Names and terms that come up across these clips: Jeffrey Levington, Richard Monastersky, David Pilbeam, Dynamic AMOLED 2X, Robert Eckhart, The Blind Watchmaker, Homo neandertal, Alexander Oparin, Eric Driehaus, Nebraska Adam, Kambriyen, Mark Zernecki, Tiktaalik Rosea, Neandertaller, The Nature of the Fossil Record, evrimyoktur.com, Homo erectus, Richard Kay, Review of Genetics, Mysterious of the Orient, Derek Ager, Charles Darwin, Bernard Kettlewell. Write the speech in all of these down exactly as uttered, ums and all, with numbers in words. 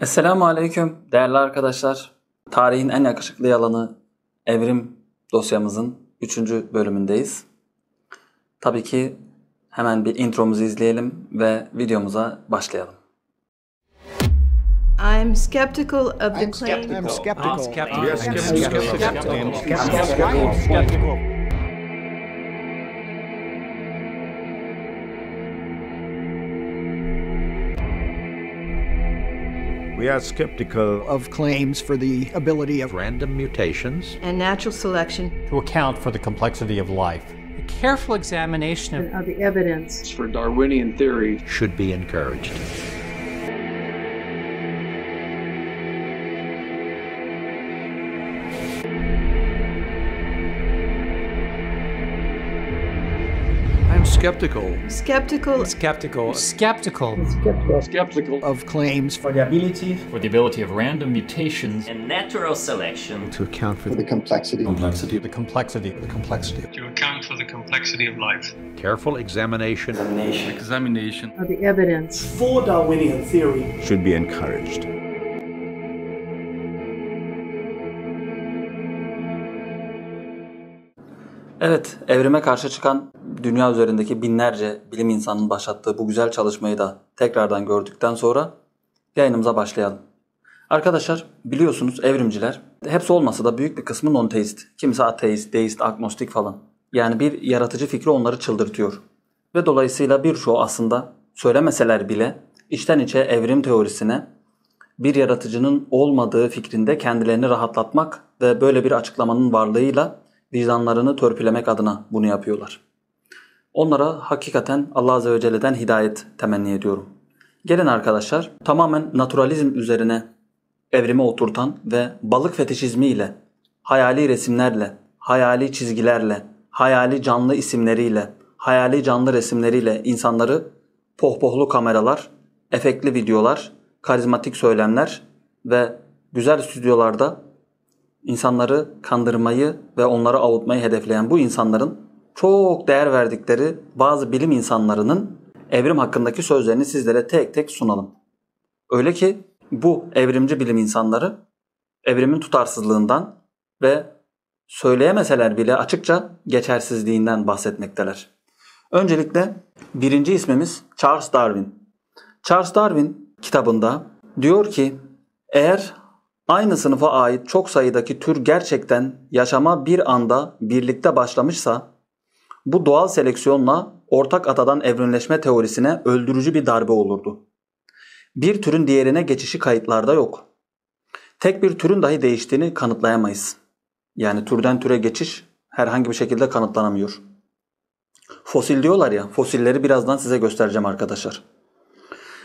Esselamu Aleyküm değerli arkadaşlar. Tarihin en yakışıklı yalanı evrim dosyamızın üçüncü bölümündeyiz. Tabii ki hemen bir intromuzu izleyelim ve videomuza başlayalım. I'm skeptical of the claim. I'm skeptical. I'm skeptical. I'm skeptical. I'm skeptical. I'm skeptical. We are skeptical of claims for the ability of random mutations and natural selection to account for the complexity of life. A careful examination of, of the evidence for Darwinian theory should be encouraged. Skeptical. Skeptical. Skeptical. Skeptical. Skeptical. Skeptical of claims for the ability for the ability of random mutations and natural selection to account for the complexity. Complexity. The complexity. The complexity. To account for the complexity of life. Careful examination. Examination. Examination of the evidence for Darwinian theory should be encouraged. Evet, evrime karşı çıkan dünya üzerindeki binlerce bilim insanının başlattığı bu güzel çalışmayı da tekrardan gördükten sonra yayınımıza başlayalım. Arkadaşlar biliyorsunuz evrimciler hepsi olmasa da büyük bir kısmı non-teist. Kimisi ateist, deist, agnostik falan. Yani bir yaratıcı fikri onları çıldırtıyor. Ve dolayısıyla birçoğu aslında söylemeseler bile içten içe evrim teorisine bir yaratıcının olmadığı fikrinde kendilerini rahatlatmak ve böyle bir açıklamanın varlığıyla vicdanlarını törpülemek adına bunu yapıyorlar. Onlara hakikaten Allah Azze ve Celle'den hidayet temenni ediyorum. Gelin arkadaşlar tamamen naturalizm üzerine evrime oturtan ve balık fetişizmiyle, hayali resimlerle, hayali çizgilerle, hayali canlı isimleriyle, hayali canlı resimleriyle insanları pohpohlu kameralar, efektli videolar, karizmatik söylemler ve güzel stüdyolarda insanları kandırmayı ve onları avutmayı hedefleyen bu insanların çok değer verdikleri bazı bilim insanlarının evrim hakkındaki sözlerini sizlere tek tek sunalım. Öyle ki bu evrimci bilim insanları evrimin tutarsızlığından ve söyleyemeseler bile açıkça geçersizliğinden bahsetmekteler. Öncelikle birinci ismimiz Charles Darwin. Charles Darwin kitabında diyor ki eğer aynı sınıfa ait çok sayıdaki tür gerçekten yaşama bir anda birlikte başlamışsa bu doğal seleksiyonla ortak atadan evrimleşme teorisine öldürücü bir darbe olurdu. Bir türün diğerine geçişi kayıtlarda yok. Tek bir türün dahi değiştiğini kanıtlayamayız. Yani türden türe geçiş herhangi bir şekilde kanıtlanamıyor. Fosil diyorlar ya, fosilleri birazdan size göstereceğim arkadaşlar.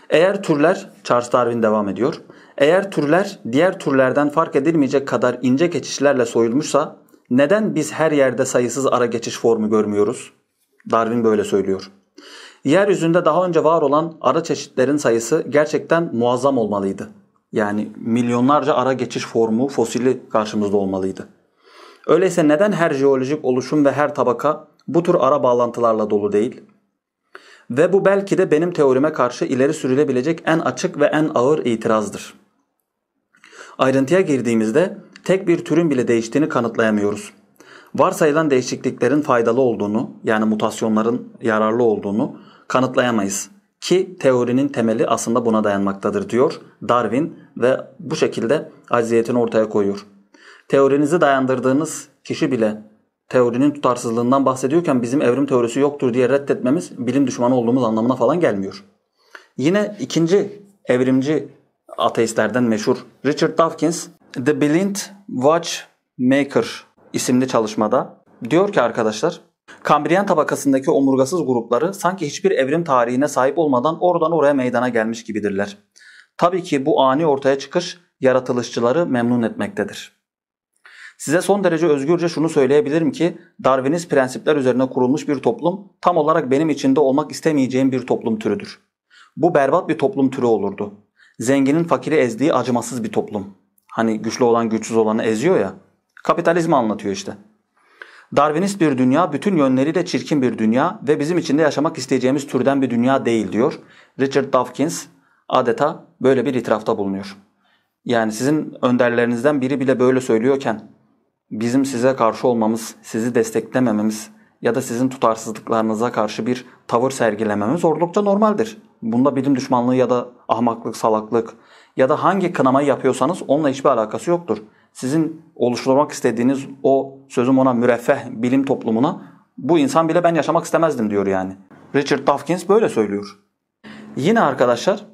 Eğer türler, Charles Darwin devam ediyor, eğer türler diğer türlerden fark edilmeyecek kadar ince geçişlerle soyulmuşsa neden biz her yerde sayısız ara geçiş formu görmüyoruz? Darwin böyle söylüyor. Yeryüzünde daha önce var olan ara çeşitlerin sayısı gerçekten muazzam olmalıydı. Yani milyonlarca ara geçiş formu fosili karşımızda olmalıydı. Öyleyse neden her jeolojik oluşum ve her tabaka bu tür ara bağlantılarla dolu değil? Ve bu belki de benim teorime karşı ileri sürülebilecek en açık ve en ağır itirazdır. Ayrıntıya girdiğimizde tek bir türün bile değiştiğini kanıtlayamıyoruz. Varsayılan değişikliklerin faydalı olduğunu, yani mutasyonların yararlı olduğunu kanıtlayamayız. Ki teorinin temeli aslında buna dayanmaktadır diyor Darwin ve bu şekilde acziyetini ortaya koyuyor. Teorinizi dayandırdığınız kişi bile teorinin tutarsızlığından bahsediyorken bizim evrim teorisi yoktur diye reddetmemiz bilim düşmanı olduğumuz anlamına falan gelmiyor. Yine ikinci evrimci ateistlerden meşhur Richard Dawkins The Blind Watchmaker isimli çalışmada diyor ki arkadaşlar Kambriyen tabakasındaki omurgasız grupları sanki hiçbir evrim tarihine sahip olmadan oradan oraya meydana gelmiş gibidirler. Tabii ki bu ani ortaya çıkış yaratılışçıları memnun etmektedir. Size son derece özgürce şunu söyleyebilirim ki Darwinist prensipler üzerine kurulmuş bir toplum tam olarak benim içinde olmak istemeyeceğim bir toplum türüdür. Bu berbat bir toplum türü olurdu. Zenginin fakiri ezdiği acımasız bir toplum. Hani güçlü olan güçsüz olanı eziyor ya. Kapitalizmi anlatıyor işte. Darwinist bir dünya bütün yönleriyle çirkin bir dünya ve bizim içinde yaşamak isteyeceğimiz türden bir dünya değil diyor. Richard Dawkins adeta böyle bir itirafta bulunuyor. Yani sizin önderlerinizden biri bile böyle söylüyorken bizim size karşı olmamız, sizi desteklemememiz ya da sizin tutarsızlıklarınıza karşı bir tavır sergilememiz oldukça normaldir. Bunda bilim düşmanlığı ya da ahmaklık, salaklık ya da hangi kınamayı yapıyorsanız onunla hiçbir alakası yoktur. Sizin oluşturmak istediğiniz o sözüm ona müreffeh bilim toplumuna bu insan bile ben yaşamak istemezdim diyor yani. Richard Dawkins böyle söylüyor. Yine arkadaşlar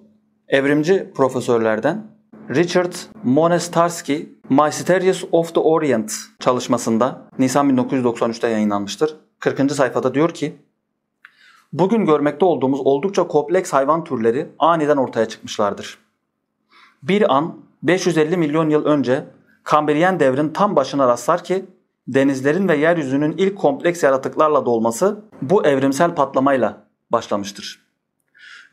evrimci profesörlerden Richard Monastersky Mysterious of the Orient çalışmasında Nisan bin dokuz yüz doksan üç'te yayınlanmıştır. kırkıncı sayfada diyor ki bugün görmekte olduğumuz oldukça kompleks hayvan türleri aniden ortaya çıkmışlardır. Bir an beş yüz elli milyon yıl önce Kambriyen devrin tam başına rastlar ki denizlerin ve yeryüzünün ilk kompleks yaratıklarla dolması bu evrimsel patlamayla başlamıştır.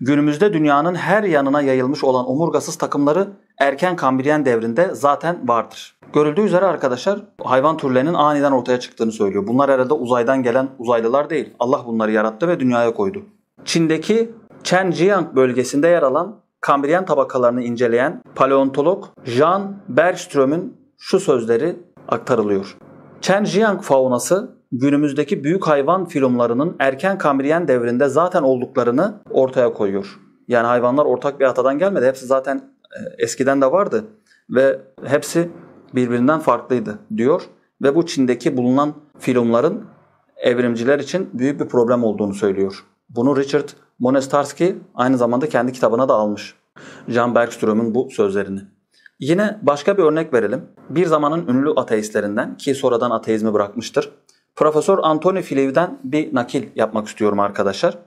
Günümüzde dünyanın her yanına yayılmış olan omurgasız takımları erken Kambriyen devrinde zaten vardır. Görüldüğü üzere arkadaşlar hayvan türlerinin aniden ortaya çıktığını söylüyor. Bunlar herhalde uzaydan gelen uzaylılar değil. Allah bunları yarattı ve dünyaya koydu. Çin'deki Chenjiang bölgesinde yer alan Kambriyen tabakalarını inceleyen paleontolog Jean Bergström'ün şu sözleri aktarılıyor. Chenjiang faunası günümüzdeki büyük hayvan filumlarının erken Kambriyen devrinde zaten olduklarını ortaya koyuyor. Yani hayvanlar ortak bir atadan gelmedi. Hepsi zaten eskiden de vardı ve hepsi birbirinden farklıydı diyor. Ve bu Çin'deki bulunan filumların evrimciler için büyük bir problem olduğunu söylüyor. Bunu Richard Monastersky aynı zamanda kendi kitabına da almış. Jean Bergström'ün bu sözlerini. Yine başka bir örnek verelim. Bir zamanın ünlü ateistlerinden ki sonradan ateizmi bırakmıştır. Profesör Anthony Flew'den bir nakil yapmak istiyorum arkadaşlar.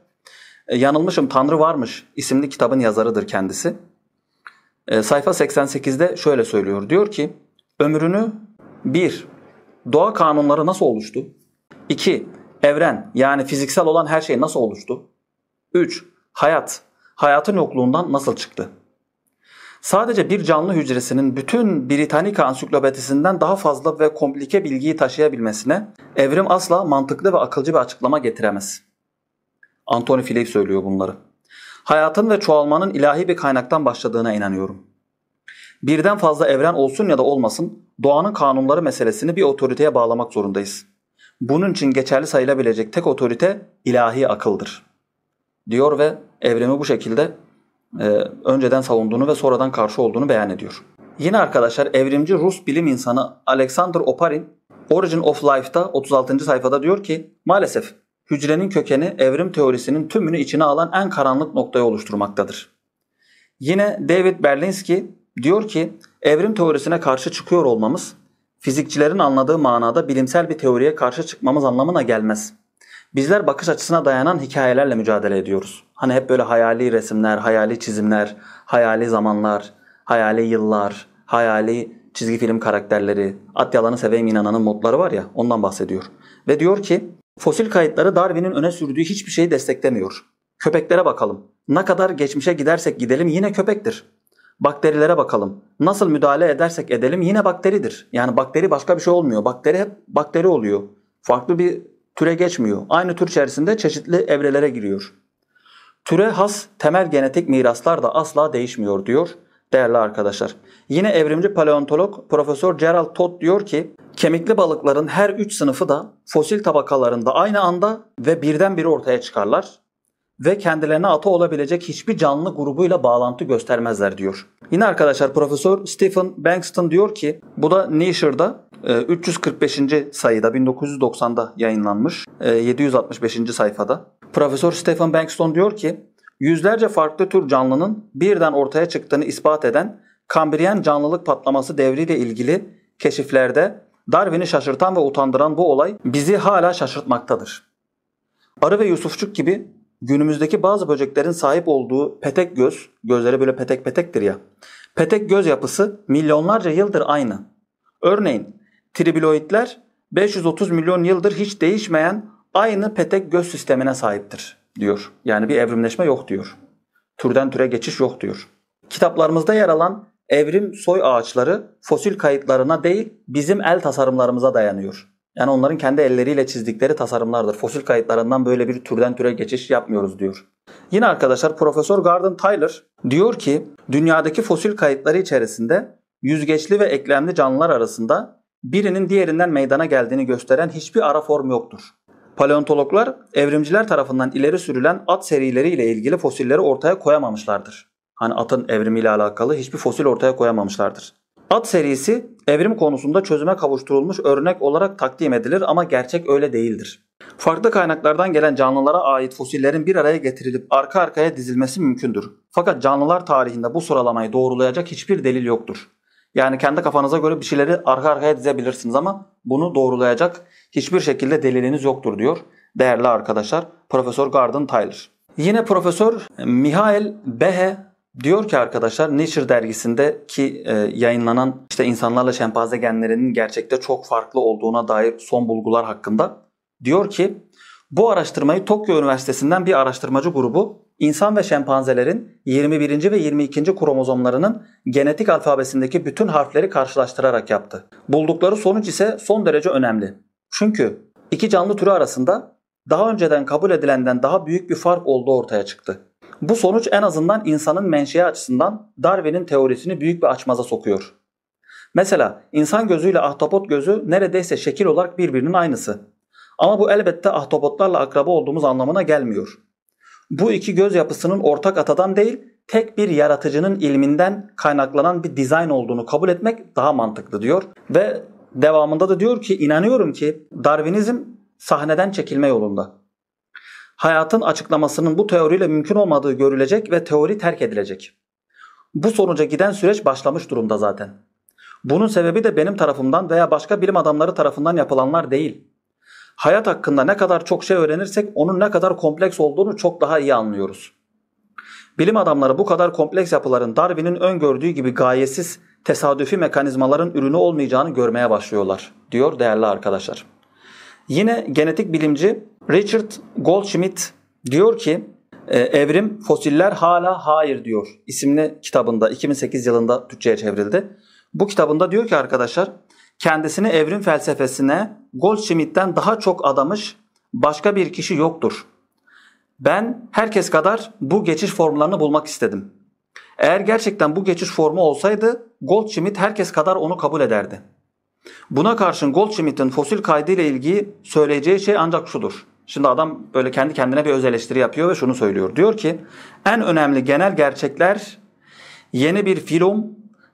Yanılmışım Tanrı Varmış isimli kitabın yazarıdır kendisi. Sayfa seksen sekiz'de şöyle söylüyor. Diyor ki ömrünü bir Doğa kanunları nasıl oluştu? iki Evren yani fiziksel olan her şey nasıl oluştu? üç Hayat, hayatın yokluğundan nasıl çıktı? Sadece bir canlı hücresinin bütün Britannica ansiklopedisinden daha fazla ve komplike bilgiyi taşıyabilmesine evrim asla mantıklı ve akılcı bir açıklama getiremez. Anthony Flew söylüyor bunları. Hayatın ve çoğalmanın ilahi bir kaynaktan başladığına inanıyorum. Birden fazla evren olsun ya da olmasın, doğanın kanunları meselesini bir otoriteye bağlamak zorundayız. Bunun için geçerli sayılabilecek tek otorite ilahi akıldır. Diyor ve evrimi bu şekilde e, önceden savunduğunu ve sonradan karşı olduğunu beyan ediyor. Yine arkadaşlar evrimci Rus bilim insanı Alexander Oparin Origin of Life'da otuz altıncı sayfada diyor ki maalesef hücrenin kökeni evrim teorisinin tümünü içine alan en karanlık noktayı oluşturmaktadır. Yine David Berlinski diyor ki evrim teorisine karşı çıkıyor olmamız fizikçilerin anladığı manada bilimsel bir teoriye karşı çıkmamız anlamına gelmez. Bizler bakış açısına dayanan hikayelerle mücadele ediyoruz. Hani hep böyle hayali resimler, hayali çizimler, hayali zamanlar, hayali yıllar, hayali çizgi film karakterleri, at yalanı seveyim inananın modları var ya ondan bahsediyor. Ve diyor ki fosil kayıtları Darwin'in öne sürdüğü hiçbir şeyi desteklemiyor. Köpeklere bakalım. Ne kadar geçmişe gidersek gidelim yine köpektir. Bakterilere bakalım. Nasıl müdahale edersek edelim yine bakteridir. Yani bakteri başka bir şey olmuyor. Bakteri hep bakteri oluyor. Farklı bir türe geçmiyor. Aynı tür içerisinde çeşitli evrelere giriyor. Türe has temel genetik miraslar da asla değişmiyor diyor değerli arkadaşlar. Yine evrimci paleontolog Profesör Gerald Todd diyor ki kemikli balıkların her üç sınıfı da fosil tabakalarında aynı anda ve birdenbire ortaya çıkarlar ve kendilerine ata olabilecek hiçbir canlı grubuyla bağlantı göstermezler diyor. Yine arkadaşlar Profesör Stephen Bankston diyor ki bu da Nature'da üç yüz kırk beşinci sayıda bin dokuz yüz doksan'da yayınlanmış yedi yüz altmış beşinci sayfada. Profesör Stephen Bankston diyor ki yüzlerce farklı tür canlının birden ortaya çıktığını ispat eden Kambriyen canlılık patlaması devriyle ilgili keşiflerde Darwin'i şaşırtan ve utandıran bu olay bizi hala şaşırtmaktadır. Arı ve yusufçuk gibi günümüzdeki bazı böceklerin sahip olduğu petek göz, gözleri böyle petek petektir ya. Petek göz yapısı milyonlarca yıldır aynı. Örneğin tribiloidler beş yüz otuz milyon yıldır hiç değişmeyen aynı petek göz sistemine sahiptir diyor. Yani bir evrimleşme yok diyor. Türden türe geçiş yok diyor. Kitaplarımızda yer alan evrim soy ağaçları fosil kayıtlarına değil bizim el tasarımlarımıza dayanıyor. Yani onların kendi elleriyle çizdikleri tasarımlardır. Fosil kayıtlarından böyle bir türden türe geçiş yapmıyoruz diyor. Yine arkadaşlar Profesör Gordon Tyler diyor ki dünyadaki fosil kayıtları içerisinde yüzgeçli ve eklemli canlılar arasında birinin diğerinden meydana geldiğini gösteren hiçbir ara form yoktur. Paleontologlar evrimciler tarafından ileri sürülen at serileriyle ilgili fosilleri ortaya koyamamışlardır. Hani atın evrimiyle alakalı hiçbir fosil ortaya koyamamışlardır. At serisi evrim konusunda çözüme kavuşturulmuş örnek olarak takdim edilir ama gerçek öyle değildir. Farklı kaynaklardan gelen canlılara ait fosillerin bir araya getirilip arka arkaya dizilmesi mümkündür. Fakat canlılar tarihinde bu sıralamayı doğrulayacak hiçbir delil yoktur. Yani kendi kafanıza göre bir şeyleri arka arkaya dizebilirsiniz ama bunu doğrulayacak hiçbir şekilde deliliniz yoktur diyor değerli arkadaşlar Profesör Gordon Tyler. Yine Profesör Michael Behe diyor ki arkadaşlar Nature dergisindeki e, yayınlanan işte insanlarla şempanze genlerinin gerçekte çok farklı olduğuna dair son bulgular hakkında diyor ki bu araştırmayı Tokyo Üniversitesi'nden bir araştırmacı grubu insan ve şempanzelerin yirmi birinci ve yirmi ikinci kromozomlarının genetik alfabesindeki bütün harfleri karşılaştırarak yaptı. Buldukları sonuç ise son derece önemli. Çünkü iki canlı türü arasında daha önceden kabul edilenden daha büyük bir fark olduğu ortaya çıktı. Bu sonuç en azından insanın menşei açısından Darwin'in teorisini büyük bir açmaza sokuyor. Mesela insan gözüyle ahtapot gözü neredeyse şekil olarak birbirinin aynısı. Ama bu elbette ahtapotlarla akraba olduğumuz anlamına gelmiyor. Bu iki göz yapısının ortak atadan değil, tek bir yaratıcının ilminden kaynaklanan bir dizayn olduğunu kabul etmek daha mantıklı diyor. Ve devamında da diyor ki inanıyorum ki Darwinizm sahneden çekilme yolunda. Hayatın açıklamasının bu teoriyle mümkün olmadığı görülecek ve teori terk edilecek. Bu sonuca giden süreç başlamış durumda zaten. Bunun sebebi de benim tarafımdan veya başka bilim adamları tarafından yapılanlar değil. Hayat hakkında ne kadar çok şey öğrenirsek onun ne kadar kompleks olduğunu çok daha iyi anlıyoruz. Bilim adamları bu kadar kompleks yapıların Darwin'in öngördüğü gibi gayesiz, tesadüfi mekanizmaların ürünü olmayacağını görmeye başlıyorlar diyor değerli arkadaşlar. Yine genetik bilimci Richard Goldschmidt diyor ki Evrim Fosiller Hala Hayır diyor isimli kitabında iki bin sekiz yılında Türkçe'ye çevrildi. Bu kitabında diyor ki arkadaşlar kendisini evrim felsefesine Goldschmidt'ten daha çok adamış başka bir kişi yoktur. Ben herkes kadar bu geçiş formlarını bulmak istedim. Eğer gerçekten bu geçiş formu olsaydı Goldschmidt herkes kadar onu kabul ederdi. Buna karşın Goldschmidt'in fosil kaydı ile ilgili söyleyeceği şey ancak şudur. Şimdi adam böyle kendi kendine bir öz eleştiri yapıyor ve şunu söylüyor. Diyor ki en önemli genel gerçekler yeni bir filum,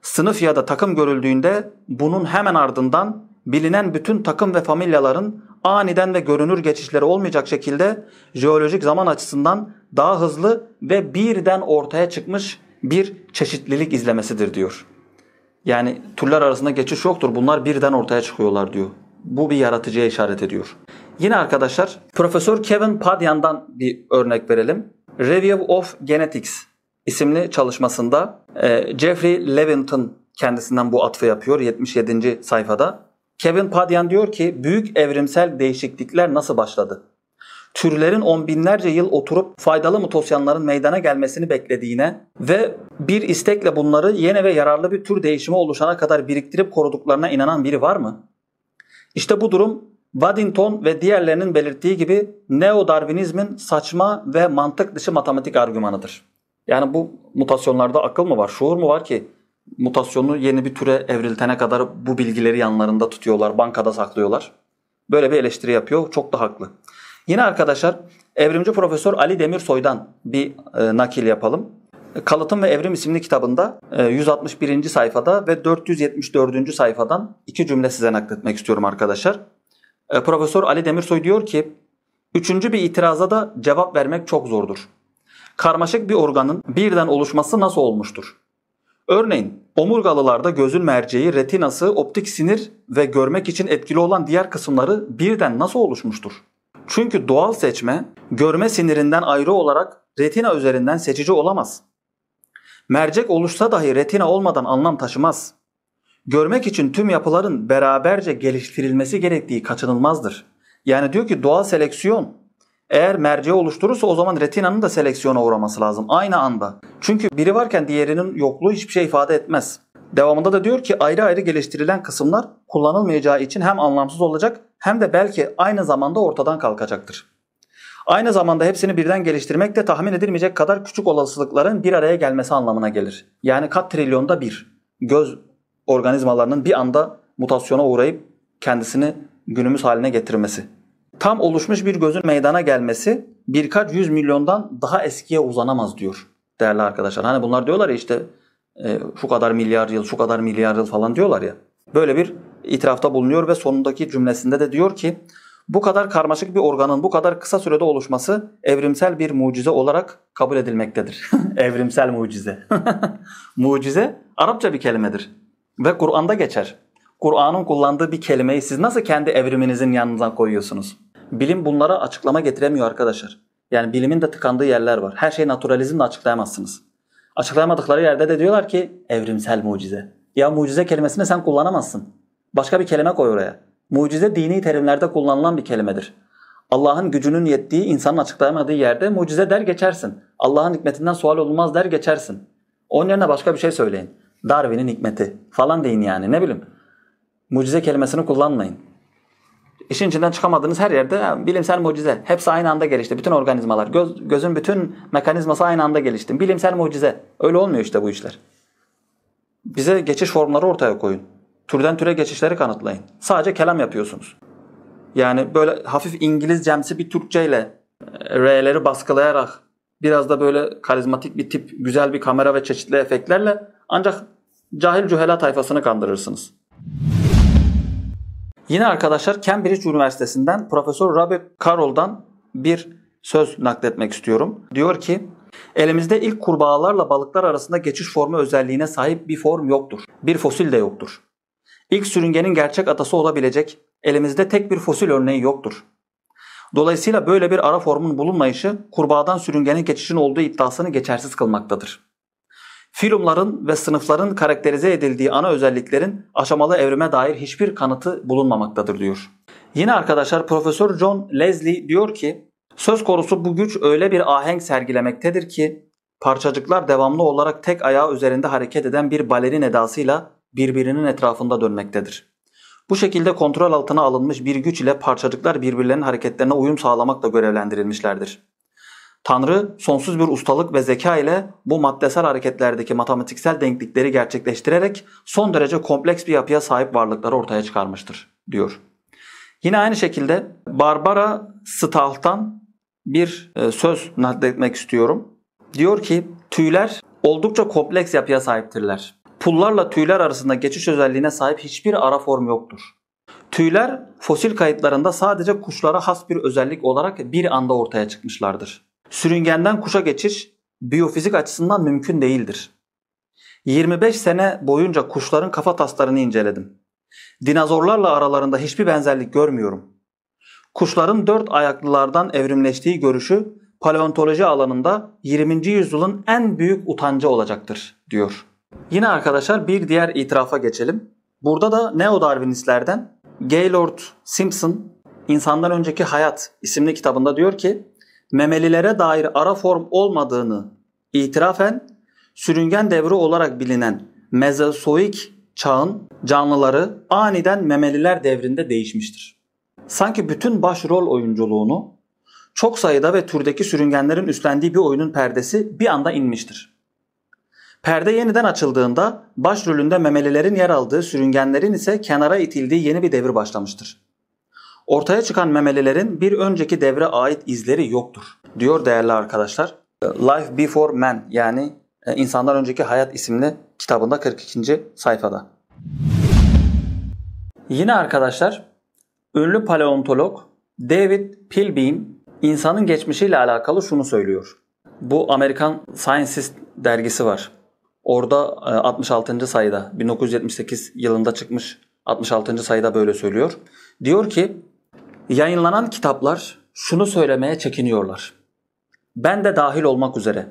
sınıf ya da takım görüldüğünde bunun hemen ardından bilinen bütün takım ve familyaların aniden ve görünür geçişleri olmayacak şekilde jeolojik zaman açısından daha hızlı ve birden ortaya çıkmış bir çeşitlilik izlemesidir diyor. Yani türler arasında geçiş yoktur. Bunlar birden ortaya çıkıyorlar diyor. Bu bir yaratıcıya işaret ediyor. Yine arkadaşlar Profesör Kevin Padyan'dan bir örnek verelim. Review of Genetics isimli çalışmasında e, Jeffrey Levington kendisinden bu atfı yapıyor yetmiş yedinci sayfada. Kevin Padyan diyor ki büyük evrimsel değişiklikler nasıl başladı? Türlerin on binlerce yıl oturup faydalı mutosyanların meydana gelmesini beklediğine ve bir istekle bunları yeni ve yararlı bir tür değişimi oluşana kadar biriktirip koruduklarına inanan biri var mı? İşte bu durum Waddington ve diğerlerinin belirttiği gibi neo-darwinizmin saçma ve mantık dışı matematik argümanıdır. Yani bu mutasyonlarda akıl mı var, şuur mu var ki mutasyonu yeni bir türe evriltene kadar bu bilgileri yanlarında tutuyorlar, bankada saklıyorlar. Böyle bir eleştiri yapıyor, çok da haklı. Yine arkadaşlar evrimci Profesör Ali Demirsoy'dan bir e, nakil yapalım. Kalıtım ve Evrim isimli kitabında e, yüz altmış birinci sayfada ve dört yüz yetmiş dördüncü sayfadan iki cümle size nakletmek istiyorum arkadaşlar. E, Profesör Ali Demirsoy diyor ki, üçüncü bir itiraza da cevap vermek çok zordur. Karmaşık bir organın birden oluşması nasıl olmuştur? Örneğin omurgalılarda gözün merceği, retinası, optik sinir ve görmek için etkili olan diğer kısımları birden nasıl oluşmuştur? Çünkü doğal seçme görme sinirinden ayrı olarak retina üzerinden seçici olamaz. Mercek oluşsa dahi retina olmadan anlam taşımaz. Görmek için tüm yapıların beraberce geliştirilmesi gerektiği kaçınılmazdır. Yani diyor ki doğal seleksiyon eğer merceği oluşturursa o zaman retinanın da seleksiyona uğraması lazım aynı anda. Çünkü biri varken diğerinin yokluğu hiçbir şey ifade etmez. Devamında da diyor ki ayrı ayrı geliştirilen kısımlar kullanılmayacağı için hem anlamsız olacak hem de belki aynı zamanda ortadan kalkacaktır. Aynı zamanda hepsini birden geliştirmek de tahmin edilmeyecek kadar küçük olasılıkların bir araya gelmesi anlamına gelir. Yani kat trilyonda bir göz organizmalarının bir anda mutasyona uğrayıp kendisini günümüz haline getirmesi. Tam oluşmuş bir gözün meydana gelmesi birkaç yüz milyondan daha eskiye uzanamaz diyor değerli arkadaşlar. Hani bunlar diyorlar ya işte e, şu kadar milyar yıl, şu kadar milyar yıl falan diyorlar ya. Böyle bir itirafta bulunuyor ve sonundaki cümlesinde de diyor ki bu kadar karmaşık bir organın bu kadar kısa sürede oluşması evrimsel bir mucize olarak kabul edilmektedir. Evrimsel mucize. Mucize Arapça bir kelimedir ve Kur'an'da geçer. Kur'an'ın kullandığı bir kelimeyi siz nasıl kendi evriminizin yanına koyuyorsunuz? Bilim bunlara açıklama getiremiyor arkadaşlar. Yani bilimin de tıkandığı yerler var. Her şeyi naturalizmle açıklayamazsınız. Açıklayamadıkları yerde de diyorlar ki evrimsel mucize. Ya mucize kelimesini sen kullanamazsın. Başka bir kelime koy oraya. Mucize dini terimlerde kullanılan bir kelimedir. Allah'ın gücünün yettiği, insanın açıklayamadığı yerde mucize der geçersin. Allah'ın hikmetinden sual olmaz der geçersin. Onun yerine başka bir şey söyleyin. Darwin'in hikmeti falan deyin yani, ne bileyim. Mucize kelimesini kullanmayın. İşin içinden çıkamadığınız her yerde bilimsel mucize. Hepsi aynı anda gelişti. Bütün organizmalar, göz, gözün bütün mekanizması aynı anda gelişti. Bilimsel mucize. Öyle olmuyor işte bu işler. Bize geçiş formları ortaya koyun. Türden türe geçişleri kanıtlayın. Sadece kelam yapıyorsunuz. Yani böyle hafif İngilizcemsi bir Türkçeyle R'leri baskılayarak biraz da böyle karizmatik bir tip, güzel bir kamera ve çeşitli efektlerle ancak cahil cühela tayfasını kandırırsınız. Yine arkadaşlar Cambridge Üniversitesi'nden Profesör Robert Carroll'dan bir söz nakletmek istiyorum. Diyor ki, elimizde ilk kurbağalarla balıklar arasında geçiş formu özelliğine sahip bir form yoktur. Bir fosil de yoktur. İlk sürüngenin gerçek atası olabilecek elimizde tek bir fosil örneği yoktur. Dolayısıyla böyle bir ara formun bulunmayışı kurbağadan sürüngenin geçişinin olduğu iddiasını geçersiz kılmaktadır. Filumların ve sınıfların karakterize edildiği ana özelliklerin aşamalı evrime dair hiçbir kanıtı bulunmamaktadır diyor. Yine arkadaşlar Profesör John Leslie diyor ki, söz konusu bu güç öyle bir ahenk sergilemektedir ki parçacıklar devamlı olarak tek ayağı üzerinde hareket eden bir balerin edasıyla birbirinin etrafında dönmektedir. Bu şekilde kontrol altına alınmış bir güç ile parçacıklar birbirlerinin hareketlerine uyum sağlamakla görevlendirilmişlerdir. Tanrı sonsuz bir ustalık ve zeka ile bu maddesel hareketlerdeki matematiksel denklikleri gerçekleştirerek son derece kompleks bir yapıya sahip varlıkları ortaya çıkarmıştır diyor. Yine aynı şekilde Barbara Stahl'tan bir söz nakletmek istiyorum. Diyor ki tüyler oldukça kompleks yapıya sahiptirler. Pullarla tüyler arasında geçiş özelliğine sahip hiçbir ara form yoktur. Tüyler fosil kayıtlarında sadece kuşlara has bir özellik olarak bir anda ortaya çıkmışlardır. Sürüngenden kuşa geçiş biyofizik açısından mümkün değildir. yirmi beş sene boyunca kuşların kafa taslarını inceledim. Dinozorlarla aralarında hiçbir benzerlik görmüyorum. Kuşların dört ayaklılardan evrimleştiği görüşü paleontoloji alanında yirminci yüzyılın en büyük utancı olacaktır diyor. Yine arkadaşlar bir diğer itirafa geçelim. Burada da neo-darwinistlerden Gaylord Simpson İnsandan Önceki Hayat isimli kitabında diyor ki memelilere dair ara form olmadığını itirafen sürüngen devri olarak bilinen mezozoik çağın canlıları aniden memeliler devrinde değişmiştir. Sanki bütün başrol oyunculuğunu çok sayıda ve türdeki sürüngenlerin üstlendiği bir oyunun perdesi bir anda inmiştir. Perde yeniden açıldığında başrolünde memelilerin yer aldığı sürüngenlerin ise kenara itildiği yeni bir devir başlamıştır. Ortaya çıkan memelilerin bir önceki devre ait izleri yoktur diyor değerli arkadaşlar. Life Before Man yani İnsandan Önceki Hayat isimli kitabında kırk ikinci sayfada. Yine arkadaşlar ünlü paleontolog David Pilbeam insanın geçmişiyle alakalı şunu söylüyor. Bu Amerikan Science dergisi var. Orada altmış altıncı sayıda bin dokuz yüz yetmiş sekiz yılında çıkmış altmış altıncı sayıda böyle söylüyor. Diyor ki yayınlanan kitaplar şunu söylemeye çekiniyorlar. Ben de dahil olmak üzere.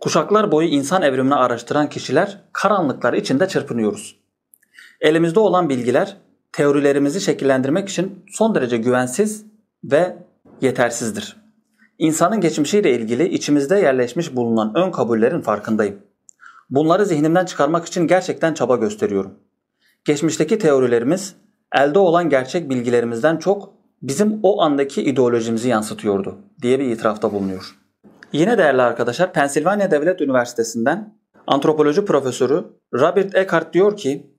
Kuşaklar boyu insan evrimini araştıran kişiler karanlıklar içinde çırpınıyoruz. Elimizde olan bilgiler teorilerimizi şekillendirmek için son derece güvensiz ve yetersizdir. İnsanın geçmişiyle ilgili içimizde yerleşmiş bulunan ön kabullerin farkındayım. Bunları zihnimden çıkarmak için gerçekten çaba gösteriyorum. Geçmişteki teorilerimiz elde olan gerçek bilgilerimizden çok bizim o andaki ideolojimizi yansıtıyordu diye bir itirafta bulunuyor. Yine değerli arkadaşlar Pensilvanya Devlet Üniversitesi'nden antropoloji profesörü Robert Eckhart diyor ki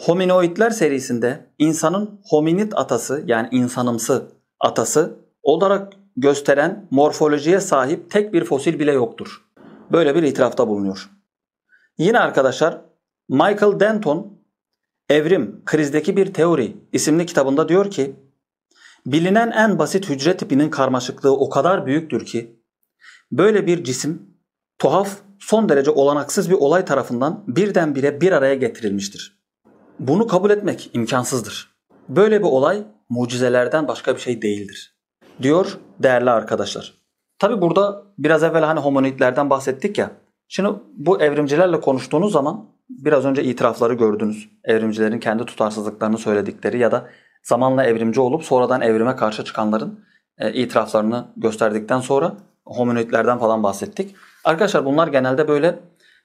Hominoidler serisinde insanın hominid atası yani insanımsı atası olarak gösteren morfolojiye sahip tek bir fosil bile yoktur. Böyle bir itirafta bulunuyor. Yine arkadaşlar Michael Denton Evrim Krizdeki Bir Teori isimli kitabında diyor ki bilinen en basit hücre tipinin karmaşıklığı o kadar büyüktür ki böyle bir cisim tuhaf son derece olanaksız bir olay tarafından birdenbire bir araya getirilmiştir. Bunu kabul etmek imkansızdır. Böyle bir olay mucizelerden başka bir şey değildir diyor değerli arkadaşlar. Tabi burada biraz evvel hani hominidlerden bahsettik ya. Şimdi bu evrimcilerle konuştuğunuz zaman biraz önce itirafları gördünüz. Evrimcilerin kendi tutarsızlıklarını söyledikleri ya da zamanla evrimci olup sonradan evrime karşı çıkanların e, itiraflarını gösterdikten sonra hominidlerden falan bahsettik. Arkadaşlar bunlar genelde böyle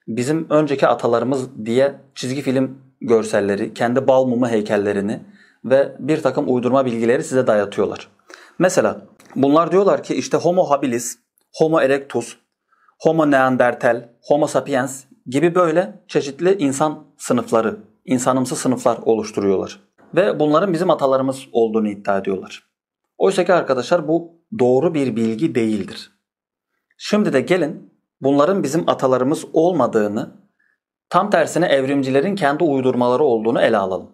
bizim önceki atalarımız diye çizgi film görselleri, kendi bal mumu heykellerini ve bir takım uydurma bilgileri size dayatıyorlar. Mesela bunlar diyorlar ki işte Homo habilis, Homo erectus, Homo neandertal, Homo sapiens gibi böyle çeşitli insan sınıfları, insanımsı sınıflar oluşturuyorlar. Ve bunların bizim atalarımız olduğunu iddia ediyorlar. Oysa ki arkadaşlar bu doğru bir bilgi değildir. Şimdi de gelin bunların bizim atalarımız olmadığını, tam tersine evrimcilerin kendi uydurmaları olduğunu ele alalım.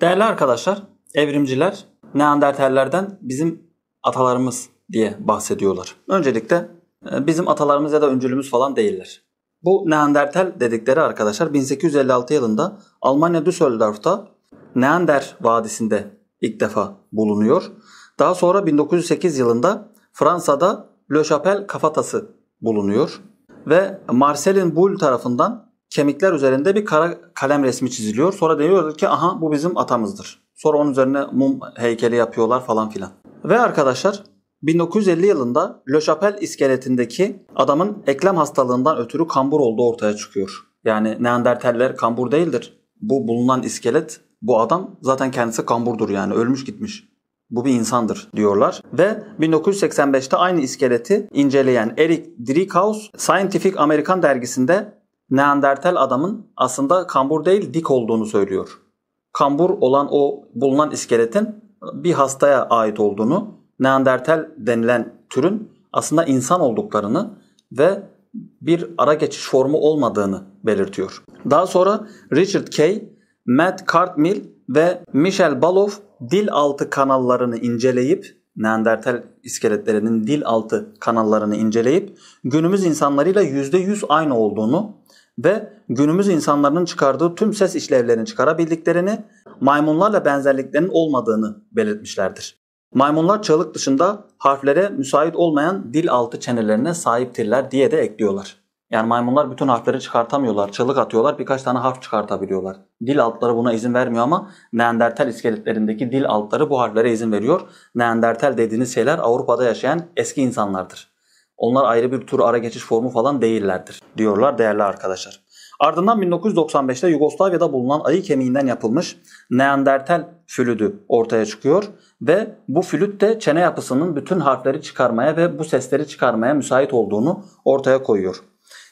Değerli arkadaşlar, evrimciler Neandertallerden bizim atalarımız diye bahsediyorlar. Öncelikle bizim atalarımız ya da öncülümüz falan değiller. Bu Neandertal dedikleri arkadaşlar bin sekiz yüz elli altı yılında Almanya Düsseldorf'ta Neander Vadisi'nde ilk defa bulunuyor. Daha sonra bin dokuz yüz sekiz yılında Fransa'da Le Chapelle kafatası bulunuyor. Ve Marcelin Boulle tarafından kemikler üzerinde bir kara kalem resmi çiziliyor. Sonra deniyor ki aha bu bizim atamızdır. Sonra onun üzerine mum heykeli yapıyorlar falan filan. Ve arkadaşlar bin dokuz yüz elli yılında Le Chapelle iskeletindeki adamın eklem hastalığından ötürü kambur olduğu ortaya çıkıyor. Yani Neandertaller kambur değildir. Bu bulunan iskelet, bu adam zaten kendisi kamburdur yani ölmüş gitmiş. Bu bir insandır diyorlar. Ve bin dokuz yüz seksen beşte aynı iskeleti inceleyen Eric Driehaus Scientific American dergisinde Neandertal adamın aslında kambur değil dik olduğunu söylüyor. Kambur olan o bulunan iskeletin bir hastaya ait olduğunu, Neandertal denilen türün aslında insan olduklarını ve bir ara geçiş formu olmadığını belirtiyor. Daha sonra Richard Kay, Matt Cartmill ve Michel Baloff dil altı kanallarını inceleyip, Neandertal iskeletlerinin dil altı kanallarını inceleyip günümüz insanlarıyla yüzde yüz aynı olduğunu ve günümüz insanlarının çıkardığı tüm ses işlevlerini çıkarabildiklerini, maymunlarla benzerliklerinin olmadığını belirtmişlerdir. Maymunlar çığlık dışında harflere müsait olmayan dil altı çenelerine sahiptirler diye de ekliyorlar. Yani maymunlar bütün harfleri çıkartamıyorlar, çığlık atıyorlar, birkaç tane harf çıkartabiliyorlar. Dil altları buna izin vermiyor ama Neandertal iskeletlerindeki dil altları bu harflere izin veriyor. Neandertal dediğiniz şeyler Avrupa'da yaşayan eski insanlardır. Onlar ayrı bir tür ara geçiş formu falan değillerdir diyorlar değerli arkadaşlar. Ardından bin dokuz yüz doksan beşte Yugoslavya'da bulunan ayı kemiğinden yapılmış Neandertal flütü ortaya çıkıyor ve bu flüt de çene yapısının bütün harfleri çıkarmaya ve bu sesleri çıkarmaya müsait olduğunu ortaya koyuyor.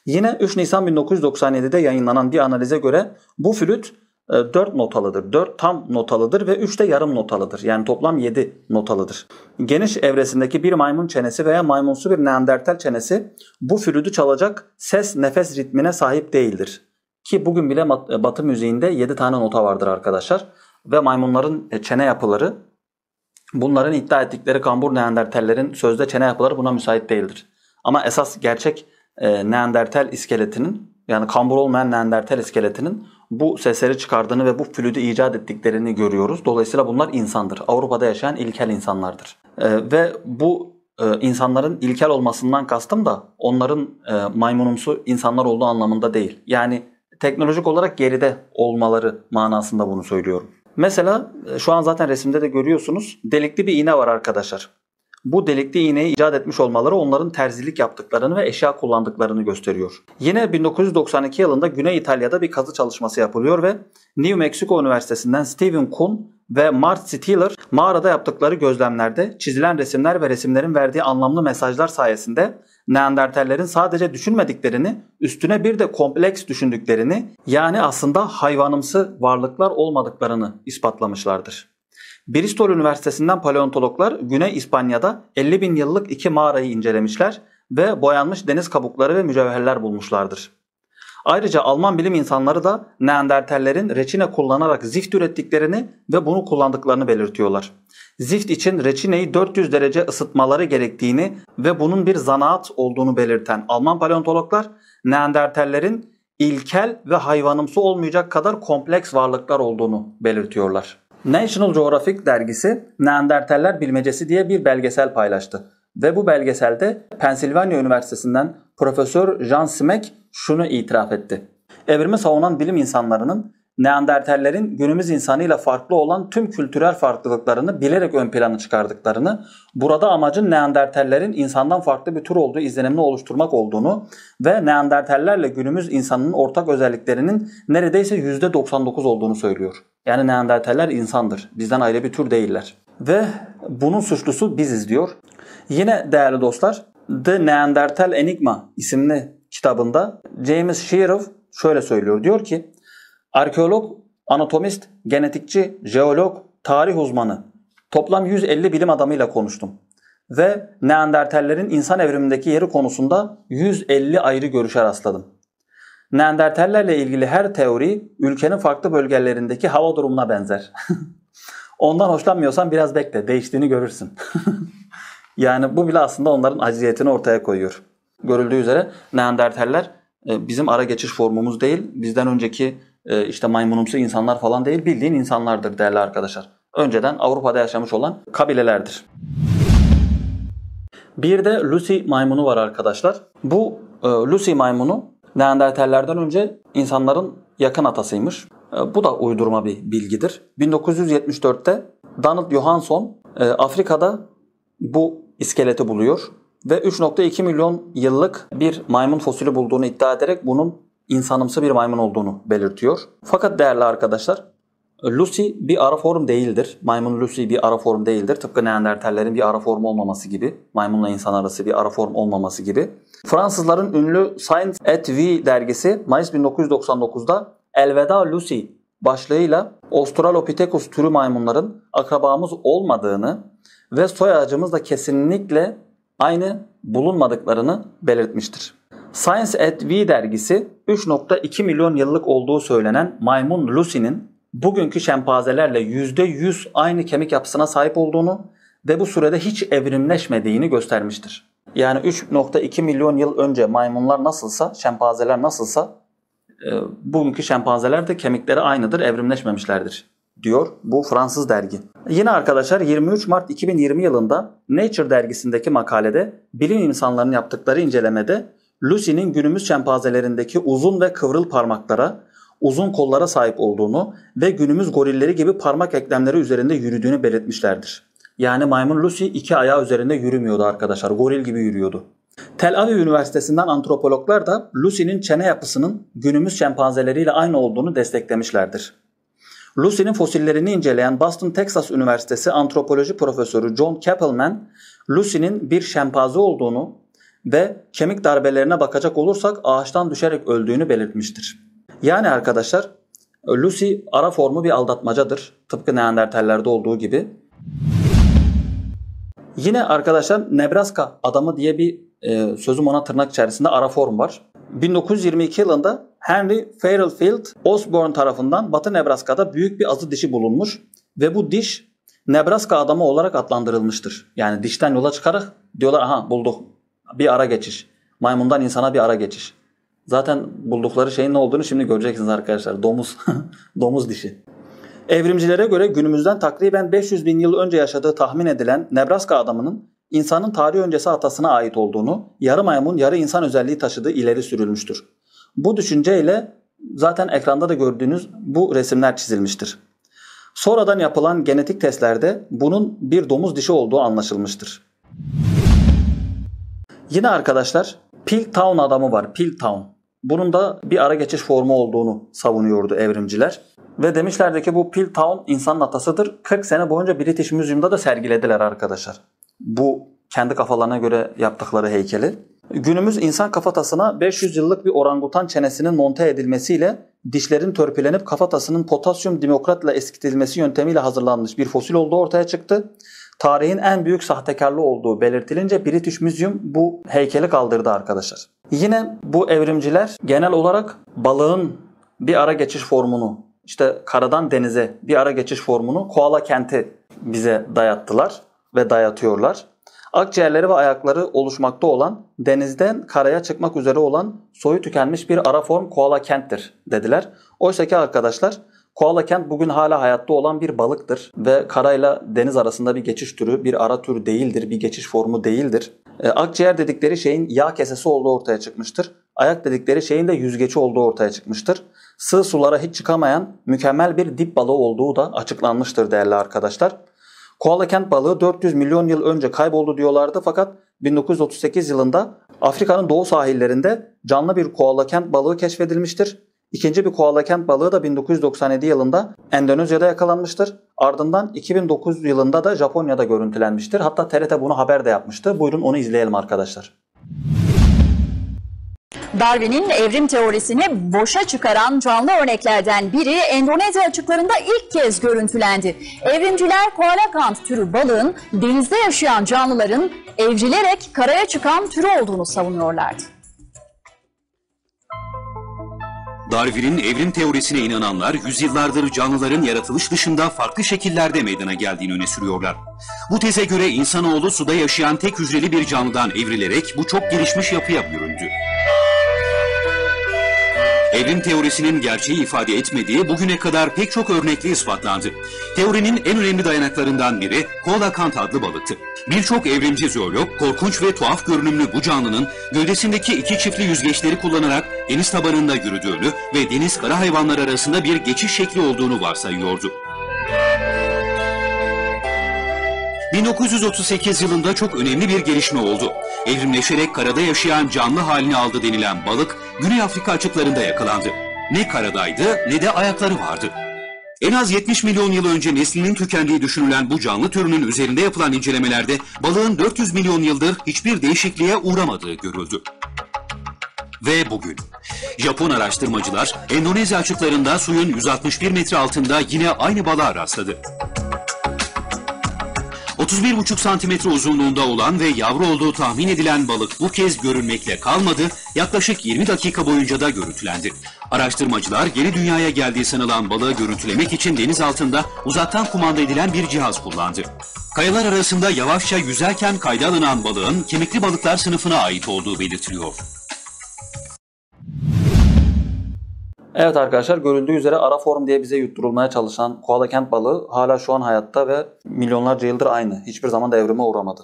Yine üç Nisan bin dokuz yüz doksan yedide yayınlanan bir analize göre bu flüt dört notalıdır, dört tam notalıdır ve üç de yarım notalıdır. Yani toplam yedi notalıdır. Geniş evresindeki bir maymun çenesi veya maymunsu bir Neandertal çenesi bu flütü çalacak ses nefes ritmine sahip değildir. Ki bugün bile batı müziğinde yedi tane nota vardır arkadaşlar. Ve maymunların çene yapıları, bunların iddia ettikleri kambur Neandertallerin sözde çene yapıları buna müsait değildir. Ama esas gerçek E, Neandertal iskeletinin yani kambur olmayan Neandertal iskeletinin bu sesleri çıkardığını ve bu flütü icat ettiklerini görüyoruz. Dolayısıyla bunlar insandır. Avrupa'da yaşayan ilkel insanlardır. E, ve bu e, insanların ilkel olmasından kastım da onların e, maymunumsu insanlar olduğu anlamında değil. Yani teknolojik olarak geride olmaları manasında bunu söylüyorum. Mesela e, şu an zaten resimde de görüyorsunuz delikli bir iğne var arkadaşlar. Bu delikli iğneyi icat etmiş olmaları onların terzilik yaptıklarını ve eşya kullandıklarını gösteriyor. Yine bin dokuz yüz doksan iki yılında Güney İtalya'da bir kazı çalışması yapılıyor ve New Mexico Üniversitesi'nden Stephen Kuhn ve Mart Stiller mağarada yaptıkları gözlemlerde çizilen resimler ve resimlerin verdiği anlamlı mesajlar sayesinde Neandertallerin sadece düşünmediklerini, üstüne bir de kompleks düşündüklerini, yani aslında hayvanımsı varlıklar olmadıklarını ispatlamışlardır. Bristol Üniversitesi'nden paleontologlar Güney İspanya'da elli bin yıllık iki mağarayı incelemişler ve boyanmış deniz kabukları ve mücevherler bulmuşlardır. Ayrıca Alman bilim insanları da Neandertallerin reçine kullanarak zift ürettiklerini ve bunu kullandıklarını belirtiyorlar. Zift için reçineyi dört yüz derece ısıtmaları gerektiğini ve bunun bir zanaat olduğunu belirten Alman paleontologlar, Neandertallerin ilkel ve hayvanımsı olmayacak kadar kompleks varlıklar olduğunu belirtiyorlar. National Geographic dergisi Neandertaller Bilmecesi diye bir belgesel paylaştı ve bu belgeselde Pensilvanya Üniversitesi'nden Profesör Jean Simek şunu itiraf etti. Evrimi savunan bilim insanlarının Neandertallerin günümüz insanıyla farklı olan tüm kültürel farklılıklarını bilerek ön plana çıkardıklarını, burada amacın Neandertallerin insandan farklı bir tür olduğu izlenimini oluşturmak olduğunu ve Neandertallerle günümüz insanının ortak özelliklerinin neredeyse yüzde doksan dokuz olduğunu söylüyor. Yani Neandertaller insandır, bizden ayrı bir tür değiller ve bunun suçlusu biziz diyor. Yine değerli dostlar, The Neanderthal Enigma isimli kitabında James Shearov şöyle söylüyor, diyor ki: arkeolog, anatomist, genetikçi, jeolog, tarih uzmanı, toplam yüz elli bilim adamıyla konuştum ve Neandertallerin insan evrimindeki yeri konusunda yüz elli ayrı görüşe rastladım. Neandertallerle ilgili her teori ülkenin farklı bölgelerindeki hava durumuna benzer. Ondan hoşlanmıyorsan biraz bekle, değiştiğini görürsün. Yani bu bile aslında onların aciziyetini ortaya koyuyor. Görüldüğü üzere Neandertaller bizim ara geçiş formumuz değil, bizden önceki işte maymunumsu insanlar falan değil, bildiğin insanlardır değerli arkadaşlar. Önceden Avrupa'da yaşamış olan kabilelerdir. Bir de Lucy maymunu var arkadaşlar. Bu Lucy maymunu Neandertallerden önce insanların yakın atasıymış. Bu da uydurma bir bilgidir. bin dokuz yüz yetmiş dörtte Donald Johansson Afrika'da bu iskeleti buluyor ve üç nokta iki milyon yıllık bir maymun fosili bulduğunu iddia ederek bunun insanımsı bir maymun olduğunu belirtiyor. Fakat değerli arkadaşlar, Lucy bir ara form değildir. Maymun Lucy bir ara form değildir. Tıpkı Neandertallerin bir ara form olmaması gibi, maymunla insan arası bir ara form olmaması gibi. Fransızların ünlü Science et Vie dergisi Mayıs bin dokuz yüz doksan dokuzda Elveda Lucy başlığıyla Australopithecus türü maymunların akrabamız olmadığını ve soy ağacımızla kesinlikle aynı bulunmadıklarını belirtmiştir. Science et Vie dergisi üç nokta iki milyon yıllık olduğu söylenen maymun Lucy'nin bugünkü şempanzelerle yüzde yüz aynı kemik yapısına sahip olduğunu ve bu sürede hiç evrimleşmediğini göstermiştir. Yani üç nokta iki milyon yıl önce maymunlar nasılsa, şempanzeler nasılsa bugünkü şempanzeler de kemikleri aynıdır, evrimleşmemişlerdir diyor bu Fransız dergi. Yine arkadaşlar yirmi üç Mart iki bin yirmi yılında Nature dergisindeki makalede bilim insanlarının yaptıkları incelemede Lucy'nin günümüz şempanzelerindeki uzun ve kıvrıl parmaklara, uzun kollara sahip olduğunu ve günümüz gorilleri gibi parmak eklemleri üzerinde yürüdüğünü belirtmişlerdir. Yani maymun Lucy iki ayağı üzerinde yürümüyordu arkadaşlar, goril gibi yürüyordu. Tel Aviv Üniversitesi'nden antropologlar da Lucy'nin çene yapısının günümüz şempanzeleriyle aynı olduğunu desteklemişlerdir. Lucy'nin fosillerini inceleyen Boston, Texas Üniversitesi antropoloji profesörü John Kappelman, Lucy'nin bir şempanze olduğunu ve kemik darbelerine bakacak olursak ağaçtan düşerek öldüğünü belirtmiştir. Yani arkadaşlar, Lucy ara formu bir aldatmacadır, tıpkı Neandertallerde olduğu gibi. Yine arkadaşlar Nebraska adamı diye bir e, sözüm ona tırnak içerisinde ara form var. bin dokuz yüz yirmi iki yılında Henry Fairfield Osborn tarafından Batı Nebraska'da büyük bir azı dişi bulunmuş ve bu diş Nebraska adamı olarak adlandırılmıştır. Yani dişten yola çıkarak diyorlar, aha bulduk, bir ara geçiş. Maymundan insana bir ara geçiş. Zaten buldukları şeyin ne olduğunu şimdi göreceksiniz arkadaşlar. Domuz. Domuz dişi. Evrimcilere göre günümüzden takriben beş yüz bin yıl önce yaşadığı tahmin edilen Nebraska adamının insanın tarih öncesi atasına ait olduğunu, yarı maymun yarı insan özelliği taşıdığı ileri sürülmüştür. Bu düşünceyle zaten ekranda da gördüğünüz bu resimler çizilmiştir. Sonradan yapılan genetik testlerde bunun bir domuz dişi olduğu anlaşılmıştır. Yine arkadaşlar Piltdown adamı var. Piltdown. Bunun da bir ara geçiş formu olduğunu savunuyordu evrimciler. Ve demişlerdi ki bu Piltdown insanın atasıdır. kırk sene boyunca British Museum'da da sergilediler arkadaşlar. Bu kendi kafalarına göre yaptıkları heykeli. Günümüz insan kafatasına beş yüz yıllık bir orangutan çenesinin monte edilmesiyle dişlerin törpülenip kafatasının potasyum dimokratla eskitilmesi yöntemiyle hazırlanmış bir fosil olduğu ortaya çıktı. Tarihin en büyük sahtekarlığı olduğu belirtilince British Museum bu heykeli kaldırdı arkadaşlar. Yine bu evrimciler genel olarak balığın bir ara geçiş formunu, işte karadan denize bir ara geçiş formunu Koelakant'i bize dayattılar ve dayatıyorlar. Akciğerleri ve ayakları oluşmakta olan, denizden karaya çıkmak üzere olan soyu tükenmiş bir ara form Koelakant'tir dediler. Oysaki arkadaşlar Koelakant bugün hala hayatta olan bir balıktır ve karayla deniz arasında bir geçiş türü, bir ara tür değildir, bir geçiş formu değildir. Akciğer dedikleri şeyin yağ kesesi olduğu ortaya çıkmıştır. Ayak dedikleri şeyin de yüzgeci olduğu ortaya çıkmıştır. Sığ sulara hiç çıkamayan mükemmel bir dip balığı olduğu da açıklanmıştır değerli arkadaşlar. Koelakant balığı dört yüz milyon yıl önce kayboldu diyorlardı fakat bin dokuz yüz otuz sekiz yılında Afrika'nın doğu sahillerinde canlı bir Koelakant balığı keşfedilmiştir. İkinci bir Koelakant balığı da bin dokuz yüz doksan yedi yılında Endonezya'da yakalanmıştır. Ardından iki bin dokuz yılında da Japonya'da görüntülenmiştir. Hatta T R T bunu haber de yapmıştı. Buyurun onu izleyelim arkadaşlar. Darwin'in evrim teorisini boşa çıkaran canlı örneklerden biri Endonezya açıklarında ilk kez görüntülendi. Evrimciler Koelakant türü balığın denizde yaşayan canlıların evrilerek karaya çıkan türü olduğunu savunuyorlardı. Darwin'in evrim teorisine inananlar yüzyıllardır canlıların yaratılış dışında farklı şekillerde meydana geldiğini öne sürüyorlar. Bu teze göre insanoğlu suda yaşayan tek hücreli bir canlıdan evrilerek bu çok gelişmiş yapıya büründü. Evrim teorisinin gerçeği ifade etmediği bugüne kadar pek çok örnekle ispatlandı. Teorinin en önemli dayanaklarından biri Koelakant adlı balıktı. Birçok evrimci zoolog korkunç ve tuhaf görünümlü bu canlının gövdesindeki iki çiftli yüzgeçleri kullanarak deniz tabanında yürüdüğünü ve deniz kara hayvanları arasında bir geçiş şekli olduğunu varsayıyordu. bin dokuz yüz otuz sekiz yılında çok önemli bir gelişme oldu. Evrimleşerek karada yaşayan canlı halini aldı denilen balık, Güney Afrika açıklarında yakalandı. Ne karadaydı ne de ayakları vardı. En az yetmiş milyon yıl önce neslinin tükendiği düşünülen bu canlı türünün üzerinde yapılan incelemelerde balığın dört yüz milyon yıldır hiçbir değişikliğe uğramadığı görüldü. Ve bugün Japon araştırmacılar Endonezya açıklarında suyun yüz altmış bir metre altında yine aynı balığa rastladı. otuz bir buçuk santimetre uzunluğunda olan ve yavru olduğu tahmin edilen balık bu kez görünmekle kalmadı, yaklaşık yirmi dakika boyunca da görüntülendi. Araştırmacılar yeni dünyaya geldiği sanılan balığı görüntülemek için deniz altında uzaktan kumanda edilen bir cihaz kullandı. Kayalar arasında yavaşça yüzerken kayda alınan balığın kemikli balıklar sınıfına ait olduğu belirtiliyor. Evet arkadaşlar, görüldüğü üzere ara form diye bize yutturulmaya çalışan Koelakant balığı hala şu an hayatta ve milyonlarca yıldır aynı. Hiçbir zaman da evrime uğramadı.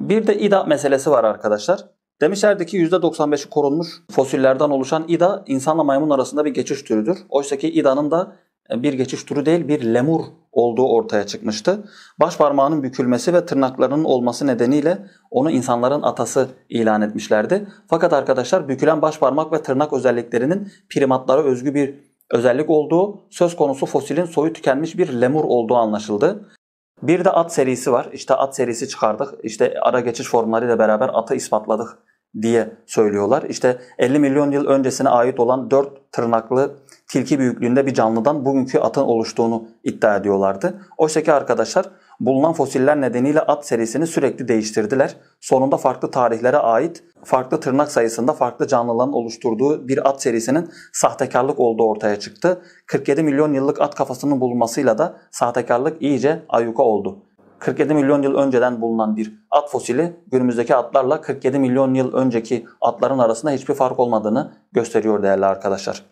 Bir de İda meselesi var arkadaşlar. Demişlerdi ki yüzde doksan beşi korunmuş fosillerden oluşan İda insanla maymun arasında bir geçiş türüdür. Oysaki İda'nın da bir geçiş türü değil bir lemur olduğu ortaya çıkmıştı. Baş parmağının bükülmesi ve tırnaklarının olması nedeniyle onu insanların atası ilan etmişlerdi. Fakat arkadaşlar bükülen baş parmak ve tırnak özelliklerinin primatlara özgü bir özellik olduğu, söz konusu fosilin soyu tükenmiş bir lemur olduğu anlaşıldı. Bir de at serisi var. İşte at serisi çıkardık. İşte ara geçiş formlarıyla beraber atı ispatladık diye söylüyorlar. İşte elli milyon yıl öncesine ait olan dört tırnaklı tilki büyüklüğünde bir canlıdan bugünkü atın oluştuğunu iddia ediyorlardı. Oysa ki arkadaşlar bulunan fosiller nedeniyle at serisini sürekli değiştirdiler. Sonunda farklı tarihlere ait farklı tırnak sayısında farklı canlıların oluşturduğu bir at serisinin sahtekarlık olduğu ortaya çıktı. kırk yedi milyon yıllık at kafasının bulunmasıyla da sahtekarlık iyice ayyuka oldu. kırk yedi milyon yıl önceden bulunan bir at fosili günümüzdeki atlarla kırk yedi milyon yıl önceki atların arasında hiçbir fark olmadığını gösteriyor değerli arkadaşlar.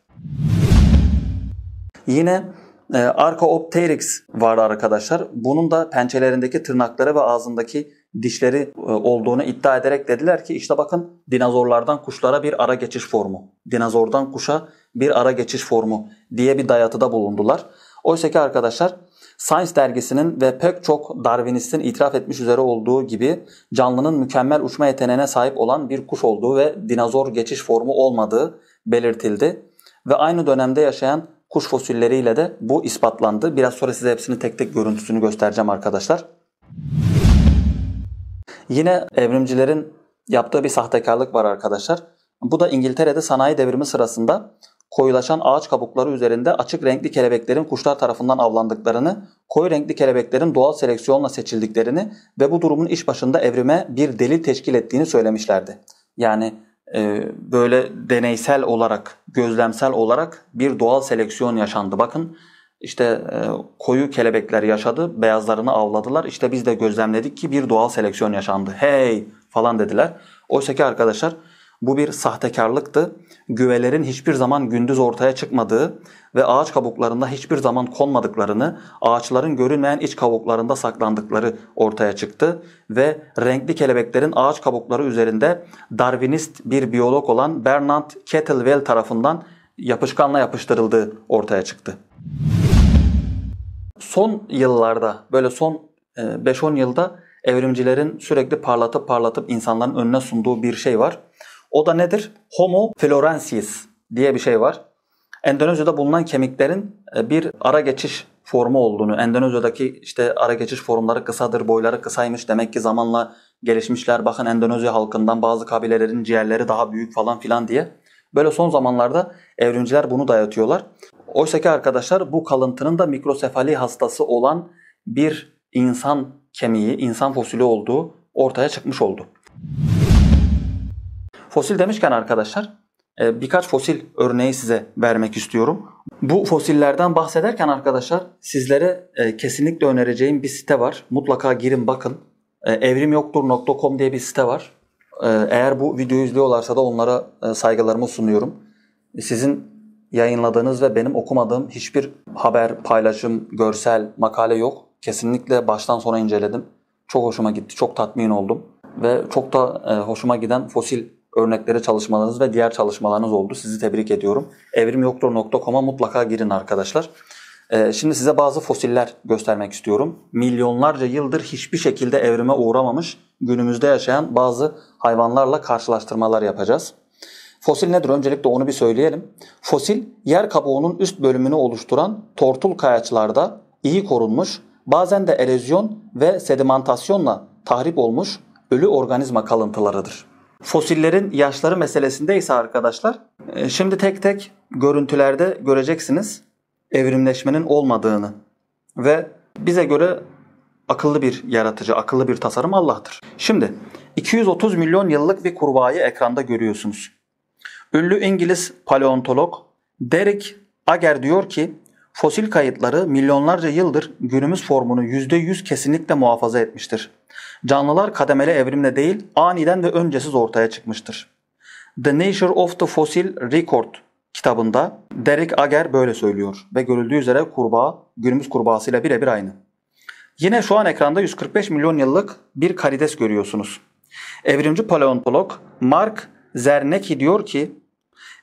Yine e, Archaeopteryx var arkadaşlar. Bunun da pençelerindeki tırnakları ve ağzındaki dişleri e, olduğunu iddia ederek dediler ki işte bakın dinozorlardan kuşlara bir ara geçiş formu. Dinozordan kuşa bir ara geçiş formu diye bir dayatıda bulundular. Oysa ki arkadaşlar Science dergisinin ve pek çok Darwinistin itiraf etmiş üzere olduğu gibi canlının mükemmel uçma yeteneğine sahip olan bir kuş olduğu ve dinozor geçiş formu olmadığı belirtildi. Ve aynı dönemde yaşayan kuş fosilleriyle de bu ispatlandı. Biraz sonra size hepsini tek tek görüntüsünü göstereceğim arkadaşlar. Yine evrimcilerin yaptığı bir sahtekarlık var arkadaşlar. Bu da İngiltere'de sanayi devrimi sırasında koyulaşan ağaç kabukları üzerinde açık renkli kelebeklerin kuşlar tarafından avlandıklarını, koyu renkli kelebeklerin doğal seleksiyonla seçildiklerini ve bu durumun iş başında evrime bir delil teşkil ettiğini söylemişlerdi. Yani e, böyle deneysel olarak, gözlemsel olarak bir doğal seleksiyon yaşandı. Bakın işte e, koyu kelebekler yaşadı, beyazlarını avladılar. İşte biz de gözlemledik ki bir doğal seleksiyon yaşandı. Hey falan dediler. Oysa ki arkadaşlar, bu bir sahtekarlıktı. Güvelerin hiçbir zaman gündüz ortaya çıkmadığı ve ağaç kabuklarında hiçbir zaman konmadıklarını, ağaçların görünmeyen iç kabuklarında saklandıkları ortaya çıktı. Ve renkli kelebeklerin ağaç kabukları üzerinde Darwinist bir biyolog olan Bernard Kettlewell tarafından yapışkanla yapıştırıldığı ortaya çıktı. Son yıllarda, böyle son beş on yılda evrimcilerin sürekli parlatıp parlatıp insanların önüne sunduğu bir şey var. O da nedir? Homo florensis diye bir şey var. Endonezya'da bulunan kemiklerin bir ara geçiş formu olduğunu, Endonezya'daki işte ara geçiş formları kısadır, boyları kısaymış, demek ki zamanla gelişmişler. Bakın Endonezya halkından bazı kabilelerin ciğerleri daha büyük falan filan diye. Böyle son zamanlarda evrimciler bunu dayatıyorlar. Oysa ki arkadaşlar, bu kalıntının da mikrosefali hastası olan bir insan kemiği, insan fosili olduğu ortaya çıkmış oldu. Fosil demişken arkadaşlar, birkaç fosil örneği size vermek istiyorum. Bu fosillerden bahsederken arkadaşlar, sizlere kesinlikle önereceğim bir site var. Mutlaka girin bakın. evrim yoktur nokta com diye bir site var. Eğer bu videoyu izliyorlarsa da onlara saygılarımı sunuyorum. Sizin yayınladığınız ve benim okumadığım hiçbir haber, paylaşım, görsel, makale yok. Kesinlikle baştan sona inceledim. Çok hoşuma gitti, çok tatmin oldum. Ve çok da hoşuma giden fosil örnekleri çalışmalarınız ve diğer çalışmalarınız oldu. Sizi tebrik ediyorum. evrim yoktur nokta com'a mutlaka girin arkadaşlar. Şimdi size bazı fosiller göstermek istiyorum. Milyonlarca yıldır hiçbir şekilde evrime uğramamış, günümüzde yaşayan bazı hayvanlarla karşılaştırmalar yapacağız. Fosil nedir? Öncelikle onu bir söyleyelim. Fosil, yer kabuğunun üst bölümünü oluşturan tortul kayaçlarda iyi korunmuş, bazen de erozyon ve sedimentasyonla tahrip olmuş ölü organizma kalıntılarıdır. Fosillerin yaşları meselesinde ise arkadaşlar, şimdi tek tek görüntülerde göreceksiniz evrimleşmenin olmadığını ve bize göre akıllı bir yaratıcı, akıllı bir tasarım Allah'tır. Şimdi iki yüz otuz milyon yıllık bir kurbağayı ekranda görüyorsunuz. Ünlü İngiliz paleontolog Derek Ager diyor ki, fosil kayıtları milyonlarca yıldır günümüz formunu yüzde yüz kesinlikle muhafaza etmiştir. Canlılar kademeli evrimle değil, aniden ve öncesiz ortaya çıkmıştır. The Nature of the Fossil Record kitabında Derek Ager böyle söylüyor ve görüldüğü üzere kurbağa günümüz kurbağasıyla birebir aynı. Yine şu an ekranda yüz kırk beş milyon yıllık bir karides görüyorsunuz. Evrimci paleontolog Mark Zernecki diyor ki,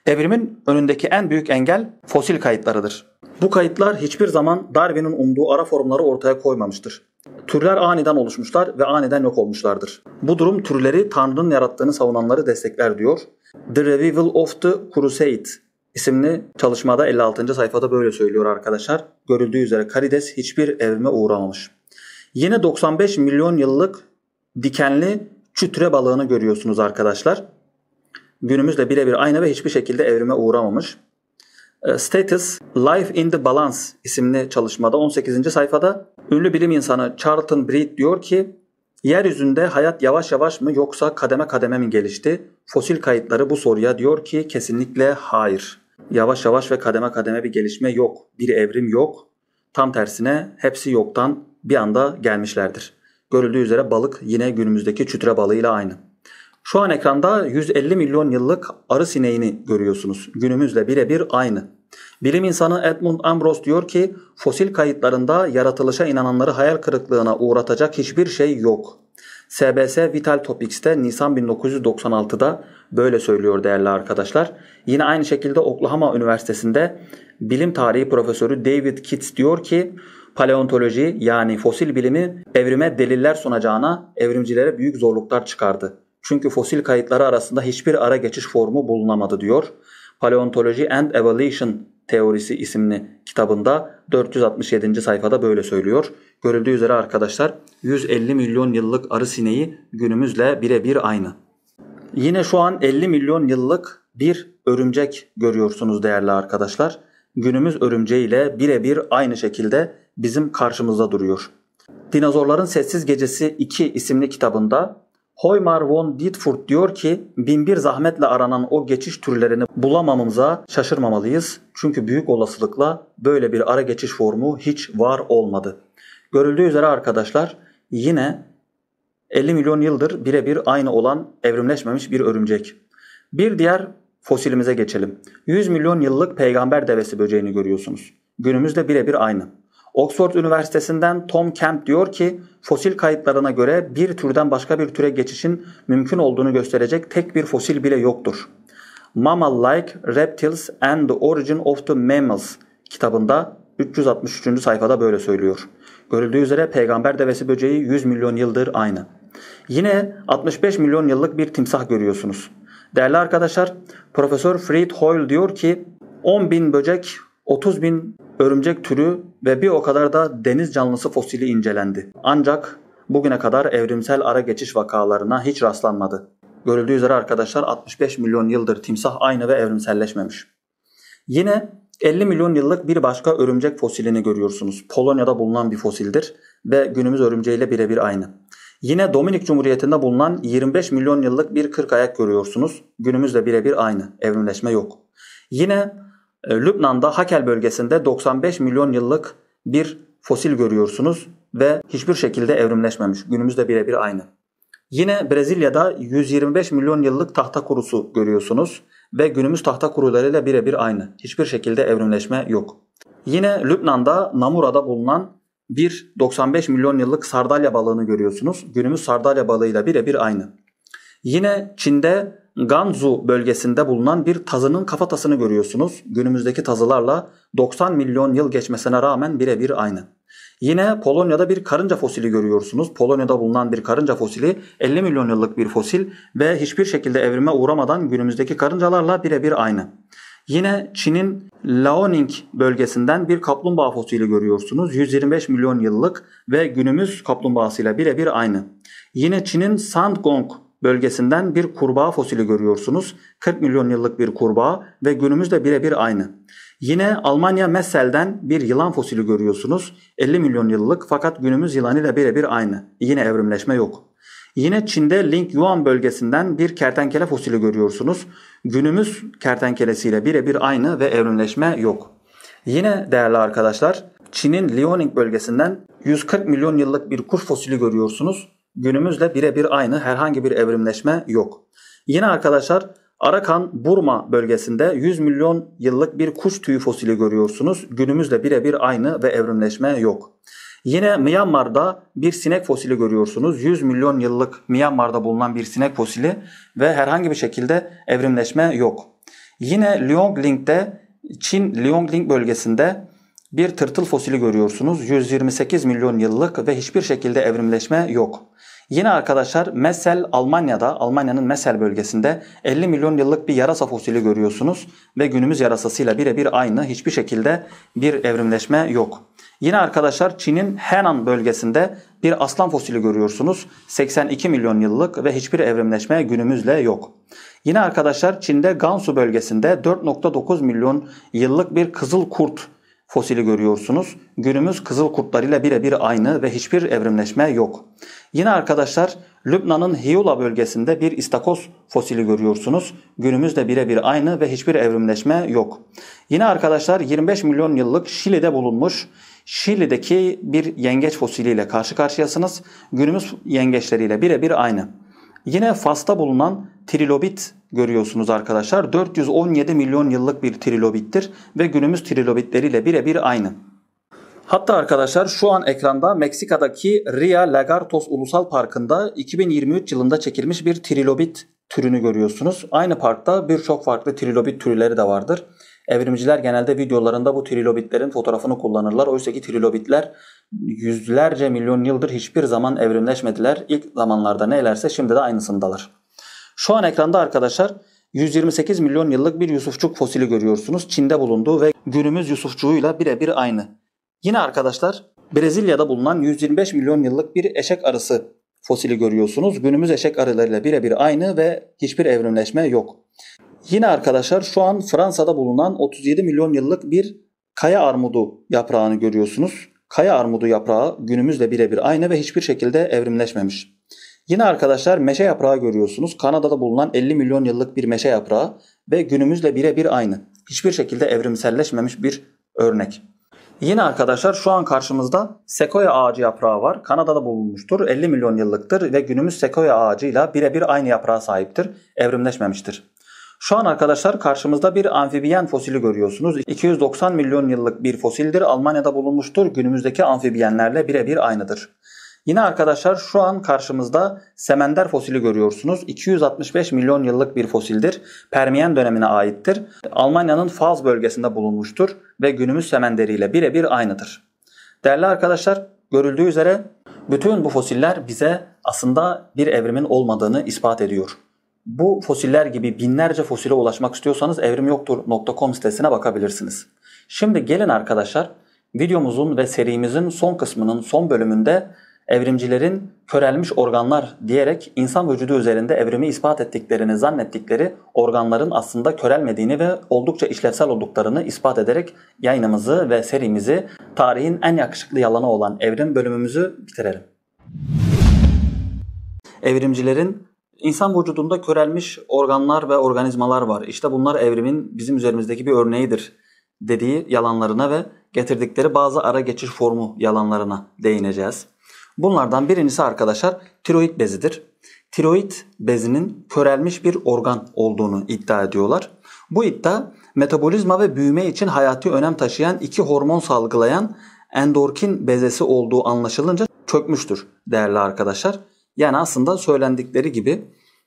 evrimin önündeki en büyük engel fosil kayıtlarıdır. Bu kayıtlar hiçbir zaman Darwin'in umduğu ara formları ortaya koymamıştır. Türler aniden oluşmuşlar ve aniden yok olmuşlardır. Bu durum türleri Tanrı'nın yarattığını savunanları destekler diyor. The Review of the Crusade isimli çalışmada elli altıncı sayfada böyle söylüyor arkadaşlar. Görüldüğü üzere karides hiçbir evrime uğramamış. Yine doksan beş milyon yıllık dikenli çütre balığını görüyorsunuz arkadaşlar. Günümüzle birebir aynı ve hiçbir şekilde evrime uğramamış. Status, Life in the Balance isimli çalışmada on sekizinci sayfada ünlü bilim insanı Charlton Breed diyor ki, yeryüzünde hayat yavaş yavaş mı yoksa kademe kademe mi gelişti? Fosil kayıtları bu soruya diyor ki kesinlikle hayır. Yavaş yavaş ve kademe kademe bir gelişme yok, bir evrim yok. Tam tersine hepsi yoktan bir anda gelmişlerdir. Görüldüğü üzere balık yine günümüzdeki çütre balığıyla aynı. Şu an ekranda yüz elli milyon yıllık arı sineğini görüyorsunuz. Günümüzle birebir aynı. Bilim insanı Edmund Ambrose diyor ki, fosil kayıtlarında yaratılışa inananları hayal kırıklığına uğratacak hiçbir şey yok. S B S Vital Topics'te Nisan bin dokuz yüz doksan altıda böyle söylüyor değerli arkadaşlar. Yine aynı şekilde Oklahoma Üniversitesi'nde bilim tarihi profesörü David Kitts diyor ki, paleontoloji yani fosil bilimi evrime deliller sunacağına evrimcilere büyük zorluklar çıkardı. Çünkü fosil kayıtları arasında hiçbir ara geçiş formu bulunamadı diyor. Paleontology and Evolution teorisi isimli kitabında dört yüz altmış yedinci sayfada böyle söylüyor. Görüldüğü üzere arkadaşlar yüz elli milyon yıllık arı sineği günümüzle birebir aynı. Yine şu an elli milyon yıllık bir örümcek görüyorsunuz değerli arkadaşlar. Günümüz örümceğiyle birebir aynı şekilde bizim karşımızda duruyor. Dinozorların Sessiz Gecesi iki isimli kitabında Hoymar von Ditfurth diyor ki binbir zahmetle aranan o geçiş türlerini bulamamamıza şaşırmamalıyız. Çünkü büyük olasılıkla böyle bir ara geçiş formu hiç var olmadı. Görüldüğü üzere arkadaşlar yine elli milyon yıldır birebir aynı olan evrimleşmemiş bir örümcek. Bir diğer fosilimize geçelim. yüz milyon yıllık peygamber devesi böceğini görüyorsunuz. Günümüzde birebir aynı. Oxford Üniversitesi'nden Tom Kemp diyor ki fosil kayıtlarına göre bir türden başka bir türe geçişin mümkün olduğunu gösterecek tek bir fosil bile yoktur. Mammal-like Reptiles and the Origin of the Mammals kitabında üç yüz altmış üçüncü sayfada böyle söylüyor. Görüldüğü üzere peygamber devesi böceği yüz milyon yıldır aynı. Yine altmış beş milyon yıllık bir timsah görüyorsunuz. Değerli arkadaşlar, Profesör Fred Hoyle diyor ki on bin böcek, otuz bin örümcek türü ve bir o kadar da deniz canlısı fosili incelendi. Ancak bugüne kadar evrimsel ara geçiş vakalarına hiç rastlanmadı. Görüldüğü üzere arkadaşlar altmış beş milyon yıldır timsah aynı ve evrimselleşmemiş. Yine elli milyon yıllık bir başka örümcek fosilini görüyorsunuz. Polonya'da bulunan bir fosildir ve günümüz örümceğiyle birebir aynı. Yine Dominik Cumhuriyeti'nde bulunan yirmi beş milyon yıllık bir kırk ayak görüyorsunuz. Günümüzle birebir aynı. Evrimleşme yok. Yine Lübnan'da Hakel bölgesinde doksan beş milyon yıllık bir fosil görüyorsunuz ve hiçbir şekilde evrimleşmemiş. Günümüzde birebir aynı. Yine Brezilya'da yüz yirmi beş milyon yıllık tahta kurusu görüyorsunuz ve günümüz tahta kurularıyla birebir aynı. Hiçbir şekilde evrimleşme yok. Yine Lübnan'da Namura'da bulunan bir doksan beş milyon yıllık sardalya balığını görüyorsunuz. Günümüz sardalya balığıyla birebir aynı. Yine Çin'de Gansu bölgesinde bulunan bir tazının kafatasını görüyorsunuz. Günümüzdeki tazılarla doksan milyon yıl geçmesine rağmen birebir aynı. Yine Polonya'da bir karınca fosili görüyorsunuz. Polonya'da bulunan bir karınca fosili elli milyon yıllık bir fosil ve hiçbir şekilde evrime uğramadan günümüzdeki karıncalarla birebir aynı. Yine Çin'in Liaoning bölgesinden bir kaplumbağa fosili görüyorsunuz. yüz yirmi beş milyon yıllık ve günümüz kaplumbağasıyla birebir aynı. Yine Çin'in Sangong bölgesinden bir kurbağa fosili görüyorsunuz. kırk milyon yıllık bir kurbağa ve günümüzde birebir aynı. Yine Almanya Messel'den bir yılan fosili görüyorsunuz. elli milyon yıllık fakat günümüz yılanıyla birebir aynı. Yine evrimleşme yok. Yine Çin'de Lingyuan bölgesinden bir kertenkele fosili görüyorsunuz. Günümüz kertenkelesiyle birebir aynı ve evrimleşme yok. Yine değerli arkadaşlar, Çin'in Liaoning bölgesinden yüz kırk milyon yıllık bir kuş fosili görüyorsunuz. Günümüzle birebir aynı, herhangi bir evrimleşme yok. Yine arkadaşlar Arakan Burma bölgesinde yüz milyon yıllık bir kuş tüyü fosili görüyorsunuz. Günümüzle birebir aynı ve evrimleşme yok. Yine Myanmar'da bir sinek fosili görüyorsunuz. yüz milyon yıllık Myanmar'da bulunan bir sinek fosili ve herhangi bir şekilde evrimleşme yok. Yine Liaoningling'de, Çin Liaoning bölgesinde bir tırtıl fosili görüyorsunuz. yüz yirmi sekiz milyon yıllık ve hiçbir şekilde evrimleşme yok. Yine arkadaşlar Messel Almanya'da, Almanya'nın Messel bölgesinde elli milyon yıllık bir yarasa fosili görüyorsunuz ve günümüz yarasasıyla birebir aynı, hiçbir şekilde bir evrimleşme yok. Yine arkadaşlar Çin'in Henan bölgesinde bir aslan fosili görüyorsunuz. seksen iki milyon yıllık ve hiçbir evrimleşme günümüzle yok. Yine arkadaşlar Çin'de Gansu bölgesinde dört nokta dokuz milyon yıllık bir kızıl kurt fosili görüyorsunuz. Günümüz kızıl kurtlarıyla birebir aynı ve hiçbir evrimleşme yok. Yine arkadaşlar Lübnan'ın Hiyula bölgesinde bir istakoz fosili görüyorsunuz. Günümüzde birebir aynı ve hiçbir evrimleşme yok. Yine arkadaşlar yirmi beş milyon yıllık Şili'de bulunmuş Şili'deki bir yengeç fosiliyle karşı karşıyasınız. Günümüz yengeçleriyle birebir aynı. Yine Fas'ta bulunan trilobit görüyorsunuz arkadaşlar. dört yüz on yedi milyon yıllık bir trilobittir ve günümüz trilobitleriyle birebir aynı. Hatta arkadaşlar şu an ekranda Meksika'daki Ria Lagartos Ulusal Parkı'nda iki bin yirmi üç yılında çekilmiş bir trilobit türünü görüyorsunuz. Aynı parkta birçok farklı trilobit türleri de vardır. Evrimciler genelde videolarında bu trilobitlerin fotoğrafını kullanırlar. Oysa ki trilobitler yüzlerce milyon yıldır hiçbir zaman evrimleşmediler. İlk zamanlarda nelerse şimdi de aynısındalar. Şu an ekranda arkadaşlar yüz yirmi sekiz milyon yıllık bir yusufçuk fosili görüyorsunuz. Çin'de bulunduğu ve günümüz yusufçuğuyla birebir aynı. Yine arkadaşlar Brezilya'da bulunan yüz yirmi beş milyon yıllık bir eşek arısı fosili görüyorsunuz. Günümüz eşek arılarıyla birebir aynı ve hiçbir evrimleşme yok. Yine arkadaşlar şu an Fransa'da bulunan otuz yedi milyon yıllık bir kaya armudu yaprağını görüyorsunuz. Kaya armudu yaprağı günümüzle birebir aynı ve hiçbir şekilde evrimleşmemiş. Yine arkadaşlar meşe yaprağı görüyorsunuz. Kanada'da bulunan elli milyon yıllık bir meşe yaprağı ve günümüzle birebir aynı. Hiçbir şekilde evrimselleşmemiş bir örnek. Yine arkadaşlar şu an karşımızda sekoya ağacı yaprağı var. Kanada'da bulunmuştur. elli milyon yıllıktır ve günümüz sekoya ağacıyla birebir aynı yaprağa sahiptir. Evrimleşmemiştir. Şu an arkadaşlar karşımızda bir amfibiyen fosili görüyorsunuz. iki yüz doksan milyon yıllık bir fosildir. Almanya'da bulunmuştur. Günümüzdeki amfibiyenlerle birebir aynıdır. Yine arkadaşlar şu an karşımızda semender fosili görüyorsunuz. iki yüz altmış beş milyon yıllık bir fosildir. Permiyen dönemine aittir. Almanya'nın Pfalz bölgesinde bulunmuştur ve günümüz semenderiyle birebir aynıdır. Değerli arkadaşlar, görüldüğü üzere bütün bu fosiller bize aslında bir evrimin olmadığını ispat ediyor. Bu fosiller gibi binlerce fosile ulaşmak istiyorsanız evrim yoktur nokta com sitesine bakabilirsiniz. Şimdi gelin arkadaşlar, videomuzun ve serimizin son kısmının son bölümünde evrimcilerin körelmiş organlar diyerek insan vücudu üzerinde evrimi ispat ettiklerini zannettikleri organların aslında körelmediğini ve oldukça işlevsel olduklarını ispat ederek yayınımızı ve serimizi, tarihin en yakışıklı yalanı olan evrim bölümümüzü bitirelim. Evrimcilerin İnsan vücudunda körelmiş organlar ve organizmalar var. İşte bunlar evrimin bizim üzerimizdeki bir örneğidir dediği yalanlarına ve getirdikleri bazı ara geçiş formu yalanlarına değineceğiz. Bunlardan birincisi arkadaşlar tiroid bezidir. Tiroid bezinin körelmiş bir organ olduğunu iddia ediyorlar. Bu iddia metabolizma ve büyüme için hayati önem taşıyan iki hormon salgılayan endorkin bezesi olduğu anlaşılınca çökmüştür değerli arkadaşlar. Yani aslında söylendikleri gibi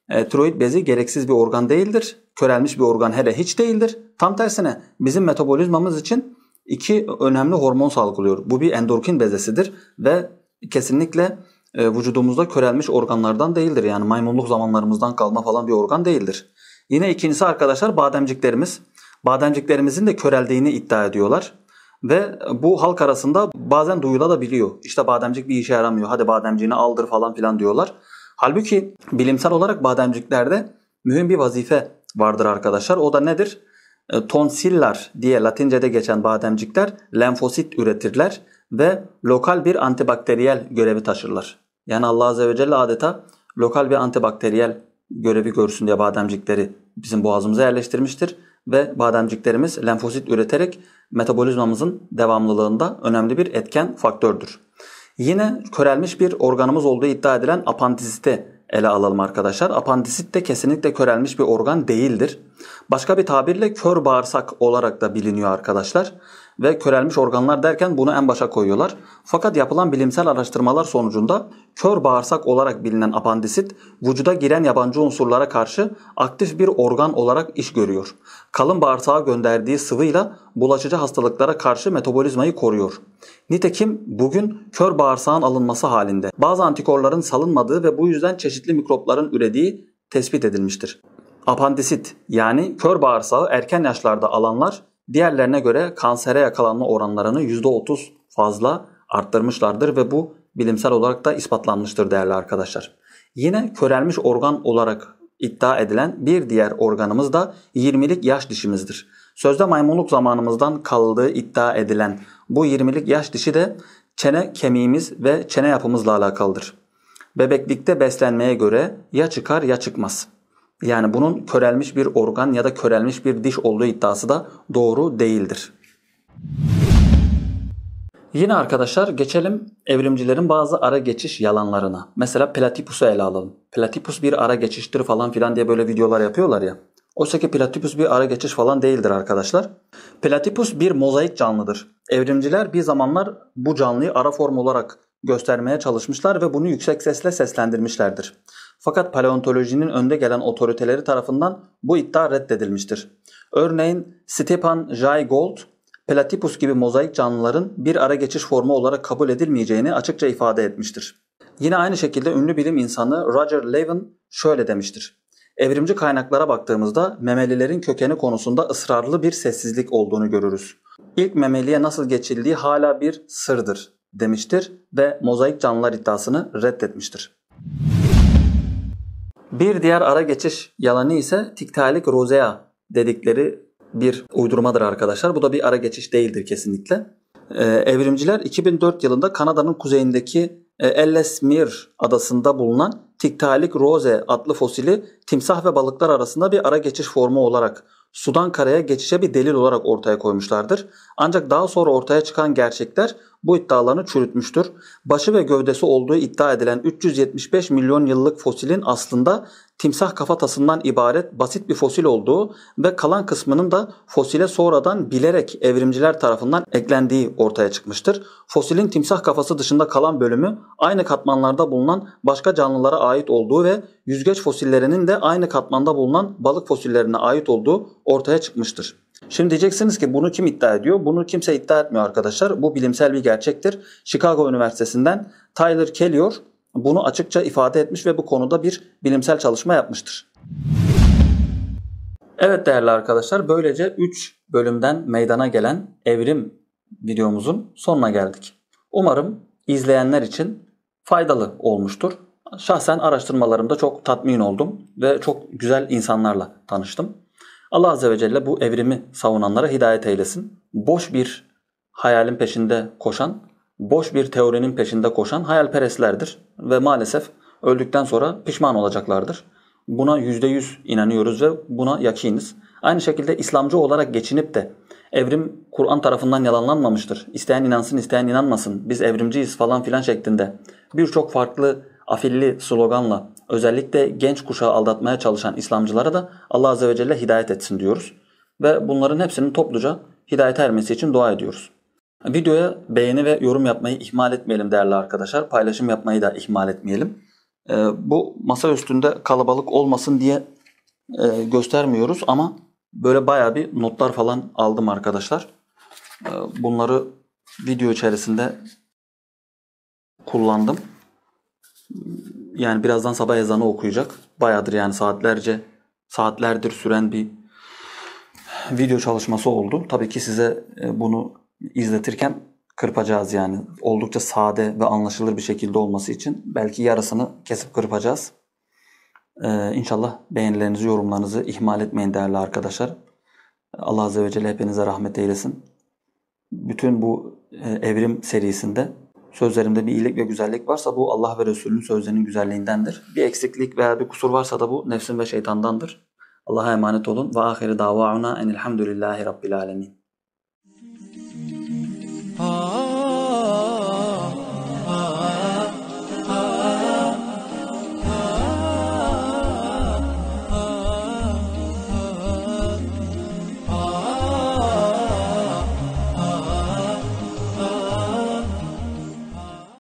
e, tiroid bezi gereksiz bir organ değildir. Körelmiş bir organ hele hiç değildir. Tam tersine bizim metabolizmamız için iki önemli hormon salgılıyor. Bu bir endorkin bezesidir ve kesinlikle e, vücudumuzda körelmiş organlardan değildir. Yani maymunluk zamanlarımızdan kalma falan bir organ değildir. Yine ikincisi arkadaşlar bademciklerimiz. Bademciklerimizin de köreldiğini iddia ediyorlar. Ve bu halk arasında bazen duyulabiliyor. İşte bademcik bir işe yaramıyor. Hadi bademciğini aldır falan filan diyorlar. Halbuki bilimsel olarak bademciklerde mühim bir vazife vardır arkadaşlar. O da nedir? Tonsiller diye Latince'de geçen bademcikler lenfosit üretirler ve lokal bir antibakteriyel görevi taşırlar. Yani Allah Azze ve Celle adeta lokal bir antibakteriyel görevi görsün diye bademcikleri bizim boğazımıza yerleştirmiştir. Ve bademciklerimiz lenfosit üreterek metabolizmamızın devamlılığında önemli bir etken faktördür. Yine körelmiş bir organımız olduğu iddia edilen apandisiti ele alalım arkadaşlar. Apandisit de kesinlikle körelmiş bir organ değildir. Başka bir tabirle kör bağırsak olarak da biliniyor arkadaşlar. Ve körelmiş organlar derken bunu en başa koyuyorlar. Fakat yapılan bilimsel araştırmalar sonucunda kör bağırsak olarak bilinen apandisit vücuda giren yabancı unsurlara karşı aktif bir organ olarak iş görüyor. Kalın bağırsağa gönderdiği sıvıyla bulaşıcı hastalıklara karşı metabolizmayı koruyor. Nitekim bugün kör bağırsağın alınması halinde bazı antikorların salınmadığı ve bu yüzden çeşitli mikropların ürediği tespit edilmiştir. Apandisit yani kör bağırsağı erken yaşlarda alanlar diğerlerine göre kansere yakalanma oranlarını yüzde otuz fazla arttırmışlardır ve bu bilimsel olarak da ispatlanmıştır değerli arkadaşlar. Yine körelmiş organ olarak iddia edilen bir diğer organımız da yirmilik yaş dişimizdir. Sözde maymunluk zamanımızdan kaldığı iddia edilen bu yirmilik yaş dişi de çene kemiğimiz ve çene yapımızla alakalıdır. Bebeklikte beslenmeye göre ya çıkar ya çıkmaz. Yani bunun körelmiş bir organ ya da körelmiş bir diş olduğu iddiası da doğru değildir. Yine arkadaşlar geçelim evrimcilerin bazı ara geçiş yalanlarına. Mesela platypusu ele alalım. Platypus bir ara geçiştir falan filan diye böyle videolar yapıyorlar ya. Oysa ki platypus bir ara geçiş falan değildir arkadaşlar. Platypus bir mozaik canlıdır. Evrimciler bir zamanlar bu canlıyı ara form olarak göstermeye çalışmışlar ve bunu yüksek sesle seslendirmişlerdir. Fakat paleontolojinin önde gelen otoriteleri tarafından bu iddia reddedilmiştir. Örneğin Stephen Gold, platypus gibi mozaik canlıların bir ara geçiş formu olarak kabul edilmeyeceğini açıkça ifade etmiştir. Yine aynı şekilde ünlü bilim insanı Roger Levin şöyle demiştir. Evrimci kaynaklara baktığımızda memelilerin kökeni konusunda ısrarlı bir sessizlik olduğunu görürüz. İlk memeliye nasıl geçildiği hala bir sırdır demiştir ve mozaik canlılar iddiasını reddetmiştir. Bir diğer ara geçiş yalanı ise Tiktaalik Rosea dedikleri bir uydurmadır arkadaşlar. Bu da bir ara geçiş değildir kesinlikle. Ee, evrimciler iki bin dört yılında Kanada'nın kuzeyindeki e, Ellesmere adasında bulunan Tiktaalik Rosea adlı fosili timsah ve balıklar arasında bir ara geçiş formu olarak sudan karaya geçişe bir delil olarak ortaya koymuşlardır. Ancak daha sonra ortaya çıkan gerçekler bu iddialarını çürütmüştür. Başı ve gövdesi olduğu iddia edilen üç yüz yetmiş beş milyon yıllık fosilin aslında timsah kafatasından ibaret basit bir fosil olduğu ve kalan kısmının da fosile sonradan bilerek evrimciler tarafından eklendiği ortaya çıkmıştır. Fosilin timsah kafası dışında kalan bölümü aynı katmanlarda bulunan başka canlılara ait olduğu ve yüzgeç fosillerinin de aynı katmanda bulunan balık fosillerine ait olduğu ortaya çıkmıştır. Şimdi diyeceksiniz ki bunu kim iddia ediyor? Bunu kimse iddia etmiyor arkadaşlar. Bu bilimsel bir gerçektir. Chicago Üniversitesi'nden Tyler Kellyor bunu açıkça ifade etmiş ve bu konuda bir bilimsel çalışma yapmıştır. Evet değerli arkadaşlar, böylece üç bölümden meydana gelen evrim videomuzun sonuna geldik. Umarım izleyenler için faydalı olmuştur. Şahsen araştırmalarımda çok tatmin oldum ve çok güzel insanlarla tanıştım. Allah Azze ve Celle bu evrimi savunanlara hidayet eylesin. Boş bir hayalin peşinde koşan, boş bir teorinin peşinde koşan hayalperestlerdir ve maalesef öldükten sonra pişman olacaklardır. Buna yüzde yüz inanıyoruz ve buna yakiniz. Aynı şekilde İslamcı olarak geçinip de evrim Kur'an tarafından yalanlanmamıştır. İsteyen inansın, isteyen inanmasın, biz evrimciyiz falan filan şeklinde birçok farklı afilli sloganla özellikle genç kuşağı aldatmaya çalışan İslamcılara da Allah Azze ve Celle hidayet etsin diyoruz. Ve bunların hepsinin topluca hidayete ermesi için dua ediyoruz. Videoya beğeni ve yorum yapmayı ihmal etmeyelim değerli arkadaşlar. Paylaşım yapmayı da ihmal etmeyelim. Bu masa üstünde kalabalık olmasın diye göstermiyoruz ama böyle bayağı bir notlar falan aldım arkadaşlar. Bunları video içerisinde kullandım. Yani birazdan sabah ezanı okuyacak. Bayağıdır yani saatlerce, saatlerdir süren bir video çalışması oldu. Tabii ki size bunu izletirken kırpacağız yani. Oldukça sade ve anlaşılır bir şekilde olması için belki yarısını kesip kırpacağız. Ee, inşallah beğenilerinizi, yorumlarınızı ihmal etmeyin değerli arkadaşlar. Allah Azze ve Celle hepinize rahmet eylesin. Bütün bu evrim serisinde sözlerimde bir iyilik ve güzellik varsa bu Allah ve Resulünün sözlerinin güzelliğindendir. Bir eksiklik veya bir kusur varsa da bu nefsim ve şeytandandır. Allah'a emanet olun. Ve ahire davâuna enilhamdülillahi rabbil âlemin.